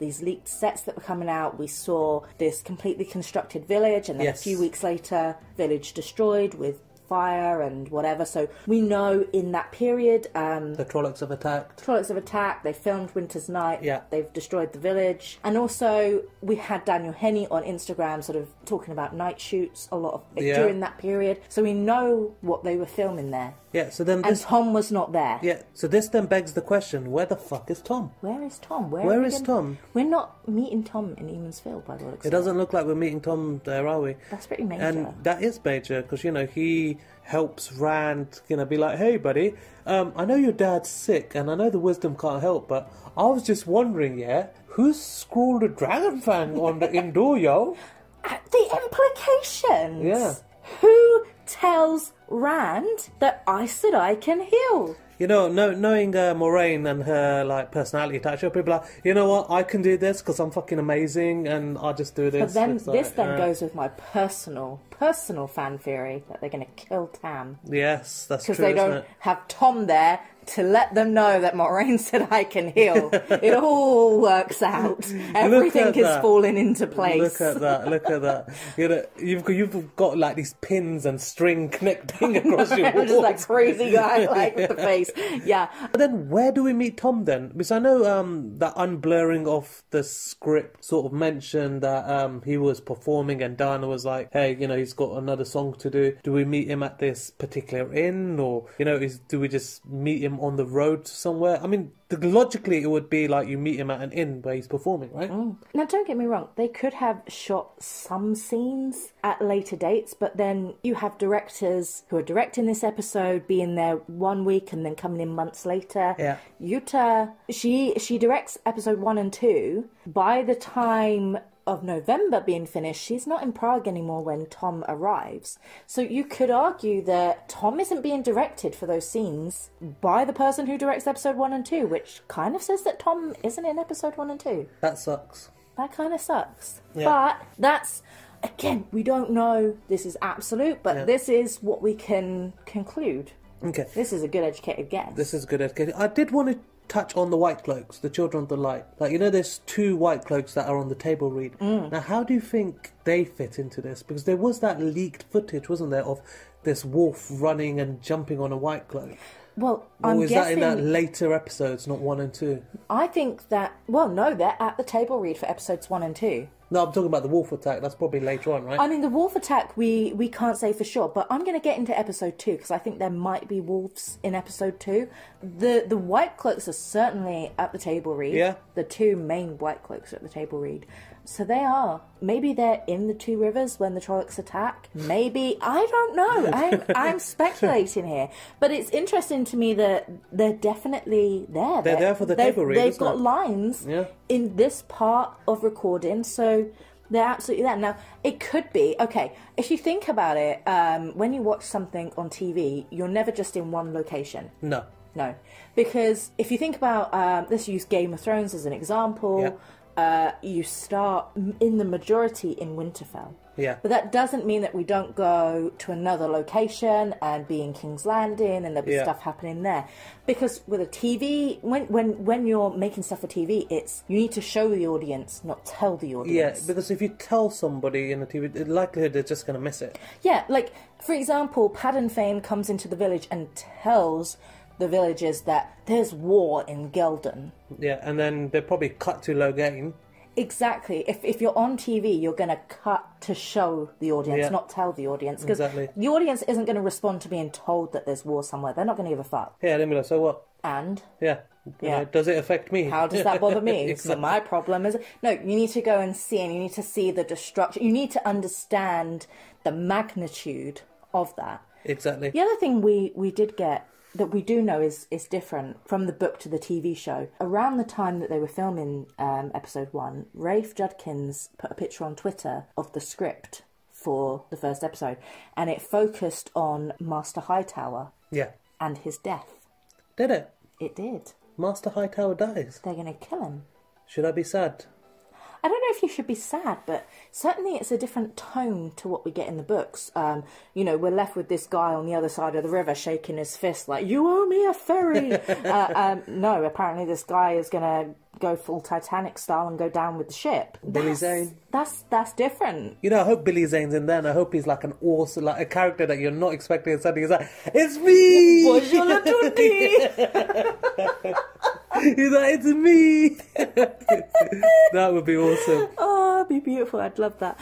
these leaked sets that were coming out. We saw this completely constructed village, and then a few weeks later, village destroyed with fire and whatever. So we know in that period the Trollocs have attacked. They filmed Winter's Night. Yeah. They've destroyed the village. And also we had Daniel Henney on Instagram sort of talking about night shoots a lot of during that period. So we know what they were filming there. Yeah, so then this, and Tom was not there. Yeah, so this then begs the question, where the fuck is Tom? Where is Tom? Where is Tom? We're not meeting Tom in Emond's Field, by the way. It doesn't look like we're meeting Tom there, are we? That's pretty major. And that is major, because, you know, he helps Rand, you know, be like, hey, buddy, I know your dad's sick, and I know the wisdom can't help, but I was just wondering, who's scrawled a dragon fang on the indoor, yo? The implications! Yeah. Who tells Rand that Aes Sedai can heal? You know, knowing Moraine and her like personality type, she'll be like, you know what, I can do this because I'm fucking amazing and I'll just do this. But then it's this goes with my personal fan theory that they're going to kill Tam. Yes, that's true. Because they don't have Tom there to let them know that Moraine said I can heal. It all works out. Everything is falling into place. Look at that! Look at that! You know, you've got like these pins and string connecting across your walls. Just that crazy guy like with the face. Yeah. But then where do we meet Tom then? Because I know that unblurring of the script sort of mentioned that he was performing and Dana was like, hey, you know, he's got another song to do. Do we meet him at this particular inn, or you know, do we just meet him on the road somewhere? I mean, logically it would be like you meet him at an inn where he's performing, right? Mm. Now don't get me wrong, they could have shot some scenes at later dates, but then you have directors who are directing this episode being there 1 week and then coming in months later. Yeah. Yuta, she directs episodes 1 and 2. By the time of November being finished, she's not in Prague anymore when Tom arrives. So you could argue that Tom isn't being directed for those scenes by the person who directs episodes 1 and 2, which kind of says that Tom isn't in episodes 1 and 2. That sucks. That kind of sucks. Yeah. But that's... Again, we don't know this is absolute, but yeah, this is what we can conclude. Okay. This is a good educated guess. This is good educated. I did want to touch on the White Cloaks, the Children of the Light. Like, you know, there's 2 White Cloaks that are on the table read. Mm. Now, how do you think they fit into this? Because there was that leaked footage, wasn't there, of this wolf running and jumping on a White Cloak. Well, I'm guessing... that in that later episodes, not 1 and 2? I think that... Well, no, they're at the table read for episodes 1 and 2. No, I'm talking about the wolf attack. That's probably later on, right? I mean, the wolf attack, we can't say for sure, but I'm going to get into episode 2 because I think there might be wolves in episode 2. The White Cloaks are certainly at the table read. Yeah. The 2 main White Cloaks are at the table read. So they are. Maybe they're in the Two Rivers when the Trollocs attack. Maybe. I don't know. I'm speculating here. But it's interesting to me that they're definitely there. They're there for the table read. They've got lines in this part of recording, so they're absolutely there. Now, it could be, okay, if you think about it, when you watch something on TV, you're never just in one location. No. No. Because if you think about, let's use Game of Thrones as an example, yeah. You start in the majority in Winterfell. Yeah. But that doesn't mean that we don't go to another location and be in King's Landing and there'll be stuff happening there. Because with a TV, when you're making stuff for TV, it's you need to show the audience, not tell the audience. Yeah, because if you tell somebody in the TV, the likelihood they're just going to miss it. Yeah, like, for example, Padan Fain comes into the village and tells the villagers that there's war in Geldon. Yeah, and then they probably cut to Logain. Exactly. If you're on TV, you're going to cut to show the audience, not tell the audience. Because the audience isn't going to respond to being told that there's war somewhere. They're not going to give a fuck. Yeah, then we're like, so what? And? Yeah. You know, does it affect me? How does that bother me? Exactly. So my problem is... No, you need to go and see, and you need to see the destruction. You need to understand the magnitude of that. Exactly. The other thing we did get... that we do know is different from the book to the TV show. Around the time that they were filming episode 1, Rafe Judkins put a picture on Twitter of the script for the first episode, and it focused on Master Hightower and his death. Did it? It did. Master Hightower dies. They're going to kill him. Should I be sad? I don't know if you should be sad, but certainly it's a different tone to what we get in the books. You know, we're left with this guy on the other side of the river shaking his fist like, you owe me a ferry! No, apparently this guy is going to go full Titanic style and go down with the ship. Billy Zane. That's different. You know, I hope Billy Zane's in there, and I hope he's like an awesome, like a character that you're not expecting, and suddenly he's like, it's me! Bonjour la tutti! He's like, it's me! That would be awesome. Oh, it'd be beautiful. I'd love that.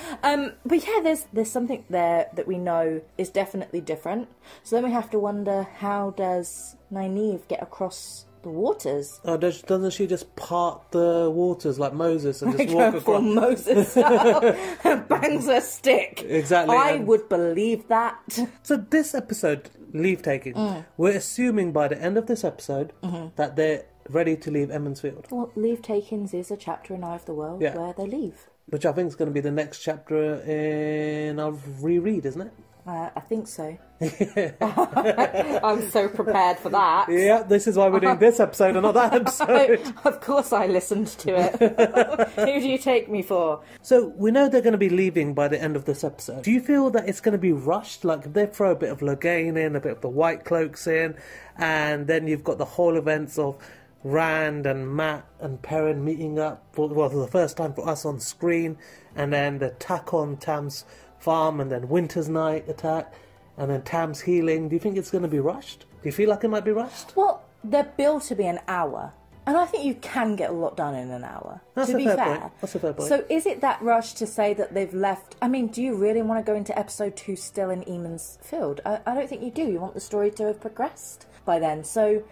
But yeah, there's something there that we know is definitely different. So then we have to wonder, how does Nynaeve get across the waters? Oh, doesn't she just part the waters like Moses and just walk across? Moses style and bangs her stick. Exactly. I would believe that. So this episode, leave taking, we're assuming by the end of this episode that they're ready to leave Emond's Field. Well, leave takings is a chapter in Eye of the World where they leave. Which I think is going to be the next chapter in our reread, isn't it? I think so. I'm so prepared for that. Yeah, this is why we're doing this episode and not that episode. Of course I listened to it. Who do you take me for? So we know they're going to be leaving by the end of this episode. Do you feel that it's going to be rushed? Like they throw a bit of Logain in, a bit of the White Cloaks in, and then you've got the whole events of Rand and Matt and Perrin meeting up for the first time for us on screen, and then the attack on Tam's farm, and then Winter's Night attack, and then Tam's healing. Do you think it's going to be rushed? Do you feel like it might be rushed? Well, they're billed to be an hour, and I think you can get a lot done in an hour. That's to be fair. That's a fair point. So is it that rush to say that they've left? I mean, do you really want to go into episode 2 still in Emond's Field? I don't think you do. You want the story to have progressed by then. So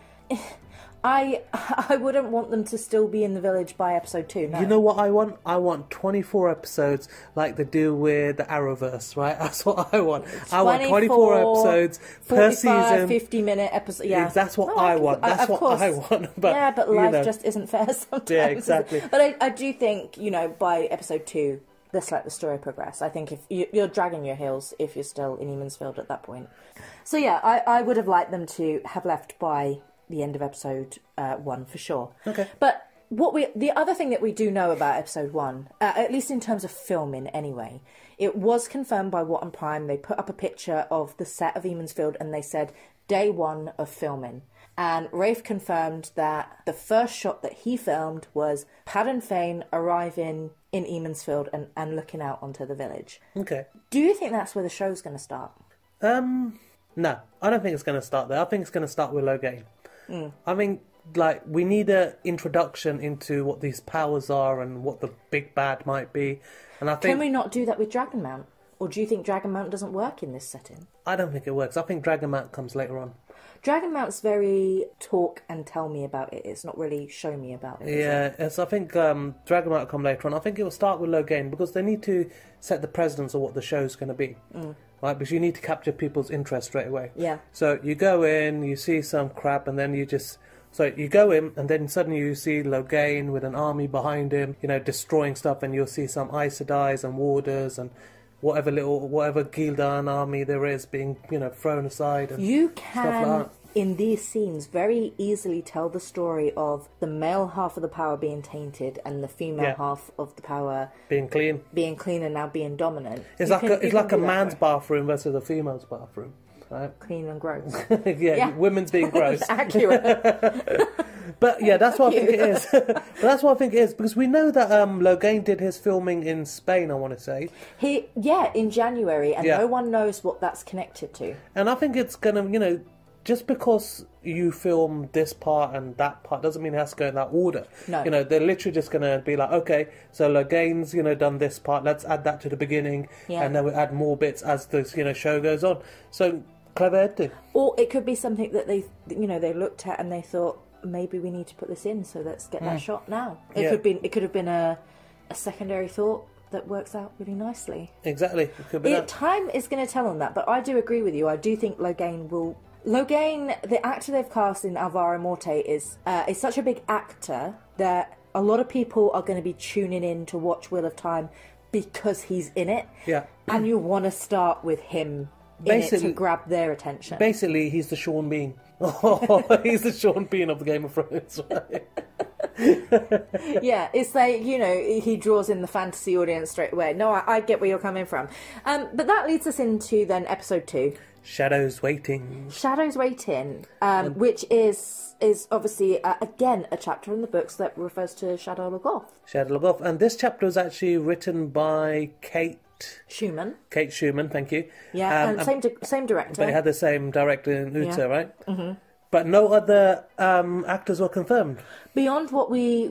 I wouldn't want them to still be in the village by episode 2, no. You know what I want? I want 24 episodes like they do with the Arrowverse, right? That's what I want. I want 24 episodes per season. 50-minute episodes, yeah. That's what I want. That's what I want. But, yeah, but life just isn't fair sometimes. Yeah, exactly. But I do think, you know, by episode 2, let's let the story progress. I think if you're dragging your heels if you're still in Emond's Field at that point. So, yeah, I would have liked them to have left by the end of episode 1 for sure. Okay. But the other thing that we do know about episode 1, at least in terms of filming anyway, it was confirmed by Watt and Prime. They put up a picture of the set of Emond's Field and they said day 1 of filming. And Rafe confirmed that the first shot that he filmed was Padan Fain arriving in Emond's Field and looking out onto the village. Okay. Do you think that's where the show's going to start? No, I don't think it's going to start there. I think it's going to start with Logain. Mm. I mean, like, we need an introduction into what these powers are and what the big bad might be. And I think, can we not do that with Dragonmount? Or do you think Dragonmount doesn't work in this setting? I don't think it works. I think Dragonmount comes later on. Dragonmount's very talk and tell me about it. It's not really show me about it. Yeah, so I think Dragonmount will come later on. I think it will start with Logain because they need to set the precedence of what the show's going to be. Mm. Right, because you need to capture people's interest straight away. Yeah. So you go in, you see some crap, and then you just... So you go in, and then suddenly you see Logain with an army behind him, you know, destroying stuff, and you'll see some Aes Sedais and Warders and whatever Gildan army there is being, you know, thrown aside and you can, stuff like that. In these scenes, very easily tell the story of the male half of the power being tainted and the female half of the power being clean. Being clean and now being dominant. It's you like can, it's like a man's bathroom versus a female's bathroom. Right? Clean and gross. yeah, women's being gross. Accurate. But yeah, that's what I think it is. But that's what I think it is because we know that Logain did his filming in Spain, I want to say. In January, and no one knows what that's connected to. And I think it's going to, you know, just because you film this part and that part doesn't mean it has to go in that order. No. You know, they're literally just going to be like, okay, so Logain's, you know, done this part. Let's add that to the beginning. Yeah. And then we add more bits as the, you know, show goes on. So clever editing. Or it could be something that they, you know, they looked at and they thought, maybe we need to put this in, so let's get that shot now. It could have been a secondary thought that works out really nicely. Exactly. It could be that. Time is going to tell on that, but I do agree with you. I do think Logain, the actor they've cast in Alvaro Morte is such a big actor that a lot of people are going to be tuning in to watch Wheel of Time because he's in it. Yeah. And you want to start with him in it to grab their attention. Basically, he's the Sean Bean. Oh, he's the Sean Bean of the Game of Thrones, right? Yeah, it's like, you know, he draws in the fantasy audience straight away. No, I get where you're coming from. But that leads us into then episode 2. Shadows Waiting. Shadows Waiting, which is obviously, again, a chapter in the books that refers to Shadar Logoth. Shadar Logoth. And this chapter was actually written by Kate Schumann, thank you. Yeah, and same director. They had the same director in Uta, right? Mm-hmm. But no other actors were confirmed. Beyond what we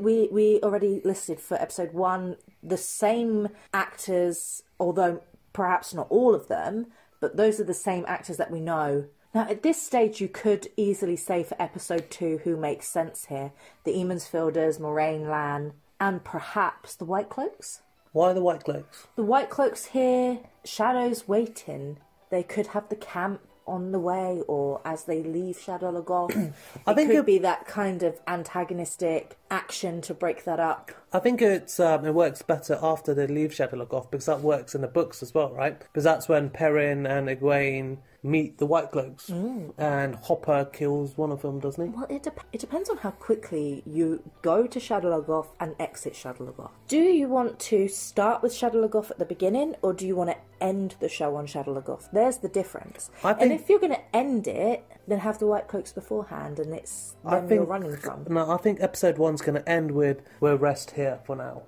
already listed for episode 1, the same actors, although perhaps not all of them, but those are the same actors that we know. Now, at this stage, you could easily say for episode 2 who makes sense here. The Emond's Fielders, Moraine, Lan, and perhaps the White Cloaks. Why the White Cloaks? The White Cloaks here, Shadows Waiting. They could have the camp on the way or as they leave Shadar Logoth. I think it could be that kind of antagonistic action to break that up. I think it's it works better after they leave Shadar Logoth, because that works in the books as well, right? Because that's when Perrin and Egwene meet the White Cloaks, and Hopper kills one of them, doesn't he? Well, it depends on how quickly you go to Shadar Logoth and exit Shadar Logoth. Do you want to start with Shadar Logoth at the beginning, or do you want to end the show on Shadar Logoth? There's the difference. I think, and if you're going to end it, then have the White Cloaks beforehand, and it's them you're running from. No, I think episode 1's going to end with "We'll rest here for now,"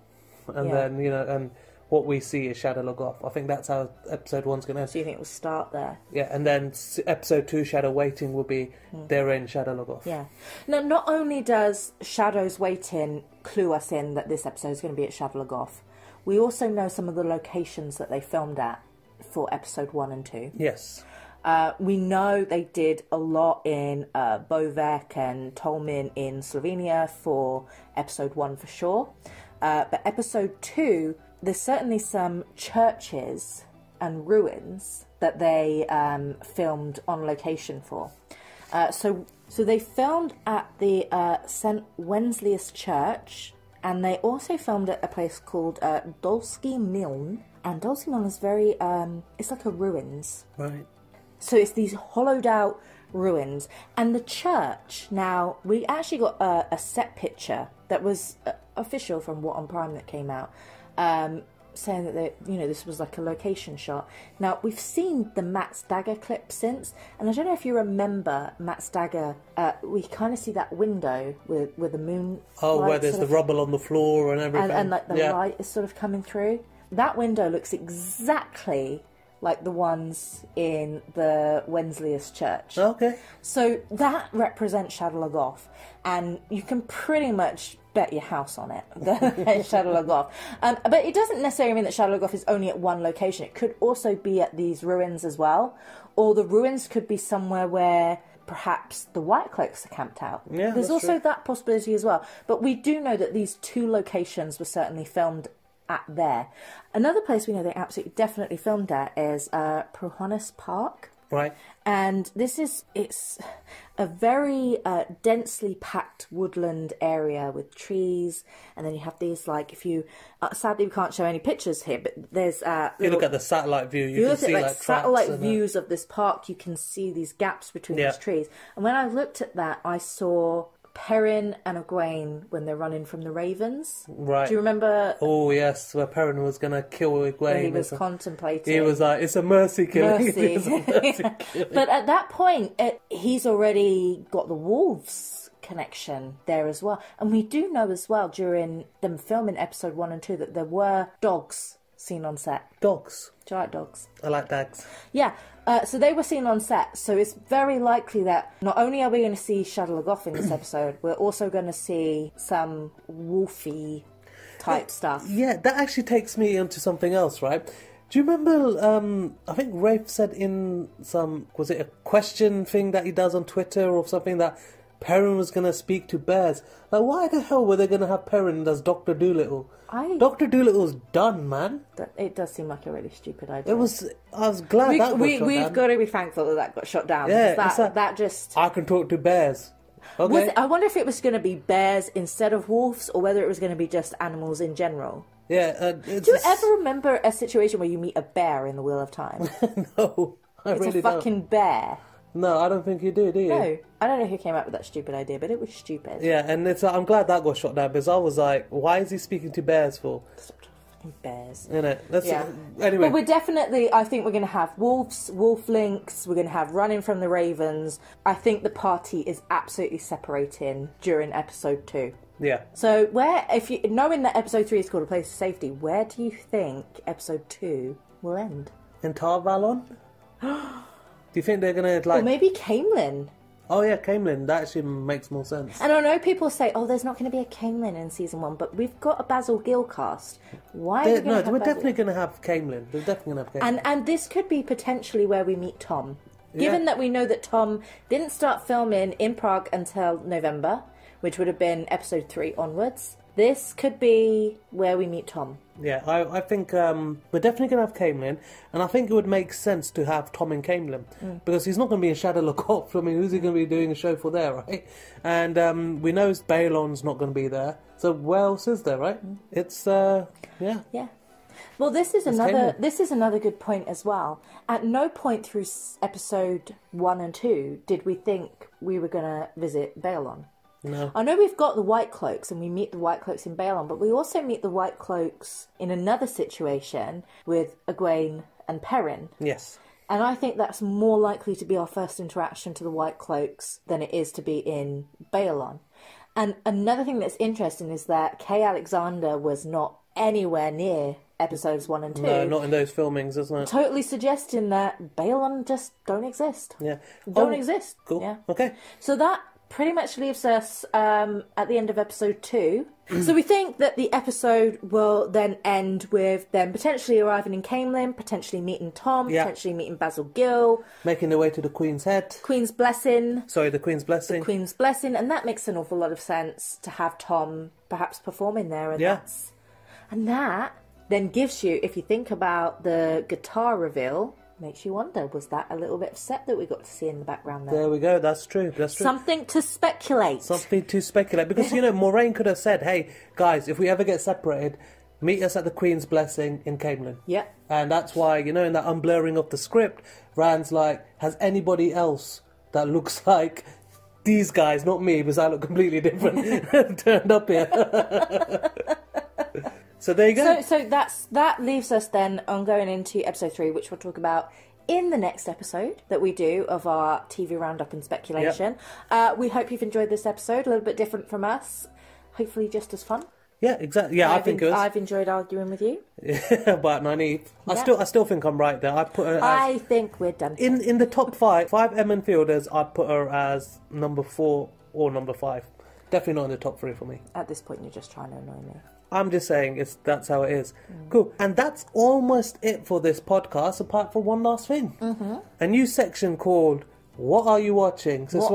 and then and what we see is Shadar Logoth. I think that's how episode 1's going to end. So you think it will start there? Yeah, and then episode 2, Shadow Waiting, will be they're in Shadar Logoth. Yeah. Now, not only does Shadow's Waiting clue us in that this episode is going to be at Shadar Logoth, we also know some of the locations that they filmed at for episode 1 and 2. Yes. We know they did a lot in Bovec and Tolmin in Slovenia for episode 1 for sure. But episode 2... there's certainly some churches and ruins that they filmed on location for. So they filmed at the St. Wensley's Church, and they also filmed at a place called Dolski Milne. And Dolski Milne is very, it's like a ruins. Right. So it's these hollowed out ruins. And the church, now, we actually got a set picture that was official from What on Prime that came out. Saying that they, this was like a location shot. Now, we've seen the Matt Stagger clip since, and I don't know if you remember Matt Stagger. We kind of see that window with the moon. Oh, where there's the rubble on the floor and everything, and like the light is sort of coming through. That window looks exactly like the ones in the Wensley's Church. Okay. So that represents Shadar Logoth, and you can pretty much bet your house on it, Shadar Logoth. But it doesn't necessarily mean that Shadar Logoth is only at one location. It could also be at these ruins as well, or the ruins could be somewhere where perhaps the White Cloaks are camped out. Yeah, there's also that possibility as well. But we do know that these two locations were certainly filmed at there. Another place we know they absolutely definitely filmed at is Prohonus Park. Right. And this is, it's a very densely packed woodland area with trees, and then you have these, like, if you, sadly we can't show any pictures here, but there's... if you look at the satellite view, you can see, like satellite views of this park, you can see these gaps between these trees. And when I looked at that, I saw Perrin and Egwene when they're running from the ravens. Right. Do you remember? Oh, yes, where Perrin was going to kill Egwene. When he was contemplating. He was like, it's a mercy killing. Mercy. It's a mercy killing. But at that point, he's already got the wolves connection there as well. And we do know as well, during them filming episode 1 and 2, that there were dogs seen on set. Dogs? Do you like dogs? I like dogs. Yeah. So they were seen on set, so it's very likely that not only are we going to see Shadar Logoth in this episode, we're also going to see some wolfy type stuff. Yeah, that actually takes me into something else, right? Do you remember, I think Rafe said in some, was it a question thing that he does on Twitter or something, that Perrin was going to speak to bears? Like, why the hell were they going to have Perrin as Dr. Dolittle? Dr. Doolittle's done, man. It does seem like a really stupid idea. I was glad that was shot down. We've got to be thankful that that got shot down. Yeah, that just... I can talk to bears. Okay. I wonder if it was going to be bears instead of wolves, or whether it was going to be just animals in general. Yeah. Do you ever remember a situation where you meet a bear in the Wheel of Time? No, I really don't. It's a fucking bear. No, I don't think you do you? No. I don't know who came up with that stupid idea, but it was stupid. Yeah, and it's I'm glad that got shot down, because I was like, why is he speaking to bears for? Fucking bears. Innit? Anyway. But we're definitely, I think we're going to have wolves, wolf links, we're going to have running from the ravens. I think the party is absolutely separating during episode 2. Yeah. So where, if you, knowing that episode 3 is called A Place of Safety, where do you think episode 2 will end? In Tarvalon? Do you think they're going to, like... Or maybe Caemlyn. Oh, yeah, Caemlyn. That actually makes more sense. And I know people say, oh, there's not going to be a Caemlyn in season 1, but we've got a Basil Gill cast. Why are we going to have Basil? No, we're definitely going to have Caemlyn. We're definitely going to have Caemlyn. And this could be potentially where we meet Tom. Given that we know that Tom didn't start filming in Prague until November, which would have been episode 3 onwards. This could be where we meet Tom. Yeah, I think we're definitely going to have Caemlyn, and I think it would make sense to have Tom and Caemlyn, because he's not going to be in Shadar Logoth. I mean, who's he going to be doing a show for there, right? And we know Baelon's not going to be there, so where else is there, right? It's, yeah. Well, this is another good point as well. At no point through episode 1 and 2 did we think we were going to visit Baelon. No. I know we've got the White Cloaks, and we meet the White Cloaks in Baelon, but we also meet the White Cloaks in another situation with Egwene and Perrin. Yes. And I think that's more likely to be our first interaction to the White Cloaks than it is to be in Baelon. And another thing that's interesting is that Kay Alexander was not anywhere near episodes 1 and 2. No, not in those filmings, isn't it? Totally suggesting that Baelon just don't exist. Yeah. Don't exist. Cool. Yeah. Okay. So that pretty much leaves us at the end of episode 2. So we think that the episode will then end with them potentially arriving in Caemlyn, potentially meeting Tom, potentially meeting Basil Gill. Making their way to the Queen's Head. The Queen's Blessing. The Queen's Blessing, and that makes an awful lot of sense to have Tom perhaps performing there. And that then gives you, if you think about the guitar reveal... Makes you wonder, was that a little bit of set that we got to see in the background there? There we go, that's true, that's true. Something to speculate. Something to speculate. Because, you know, Moraine could have said, hey, guys, if we ever get separated, meet us at the Queen's Blessing in Caemlyn. Yeah. And that's why, you know, in that unblurring of the script, Rand's like, has anybody else that looks like these guys, not me, because I look completely different, turned up here? So there you go. So that leaves us then on going into episode 3, which we'll talk about in the next episode that we do of our TV roundup and speculation. Yep. We hope you've enjoyed this episode, a little bit different from us. Hopefully just as fun. Yeah, exactly. Yeah, I think it was. I've enjoyed arguing with you. About Nynaeve. Yeah. I still think I'm right there. I put her as, I think we're done. In the top 5 Emond Fielders, I put her as number 4 or number 5. Definitely not in the top 3 for me. At this point, you're just trying to annoy me. I'm just saying, that's how it is. Cool. And that's almost it for this podcast, apart from one last thing. A new section called, What Are You Watching? So Swana,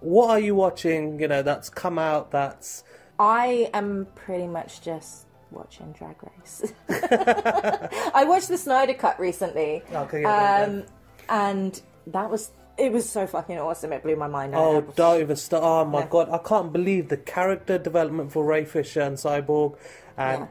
what are you watching, you know, that's come out, that's... I am pretty much just watching Drag Race. I watched the Snyder Cut recently. Okay, yeah, and that was... It was so fucking awesome, it blew my mind. Oh, don't even start. Oh my God, I can't believe the character development for Ray Fisher and Cyborg, and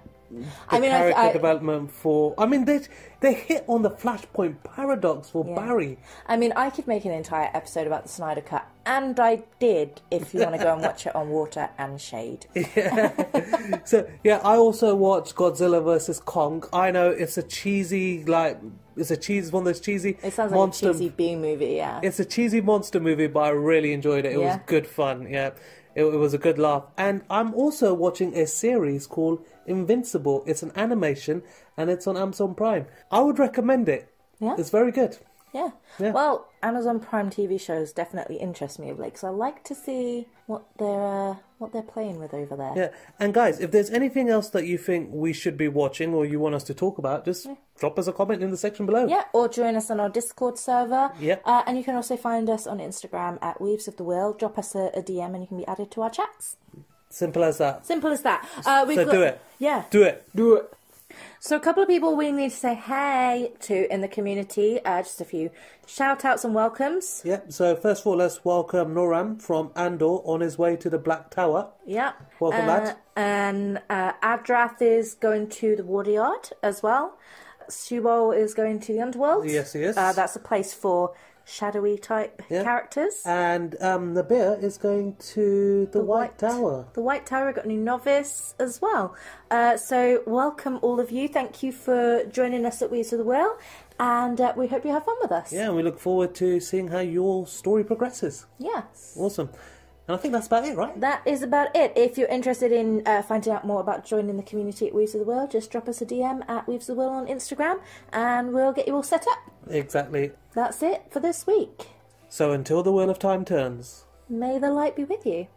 they hit on the Flashpoint paradox for Barry. I mean, I could make an entire episode about the Snyder Cut, and I did, if you want to go and watch it on Water and Shade. Yeah. So, yeah, I also watched Godzilla vs. Kong. I know it's a cheesy, like... It's a one of those cheesy... It sounds like monster, a cheesy B movie, yeah. It's a cheesy monster movie, but I really enjoyed it. It was good fun, yeah. It was a good laugh. And I'm also watching a series called Invincible. It's an animation, and it's on Amazon Prime. I would recommend it. Yeah. It's very good. Yeah. Well, Amazon Prime TV shows definitely interest me of late, because I like to see what they're playing with over there. Yeah. And guys, if there's anything else that you think we should be watching or you want us to talk about, just drop us a comment in the section below. Yeah. Or join us on our Discord server. Yeah. And you can also find us on Instagram at Weaves of the Wheel. Drop us a DM and you can be added to our chats. Simple as that. Simple as that. Do it. Yeah. Do it. Do it. So a couple of people we need to say hey to in the community, just a few shout-outs and welcomes. Yep, so first of all, let's welcome Noram from Andor on his way to the Black Tower. Yep. Welcome, lad. And Adrath is going to the Water Yard as well. Subol is going to the Underworld. Yes, he is. That's a place for shadowy-type characters. And Nabir is going to the White Tower. The White Tower got a new novice as well. So welcome all of you. Thank you for joining us at Weaves of the Wheel. And we hope you have fun with us. Yeah, and we look forward to seeing how your story progresses. Yes. Awesome. And I think that's about it, right? That is about it. If you're interested in finding out more about joining the community at Weaves of the Wheel, just drop us a DM at Weaves of the Wheel on Instagram and we'll get you all set up. Exactly. That's it for this week. So until the Wheel of Time turns... May the light be with you.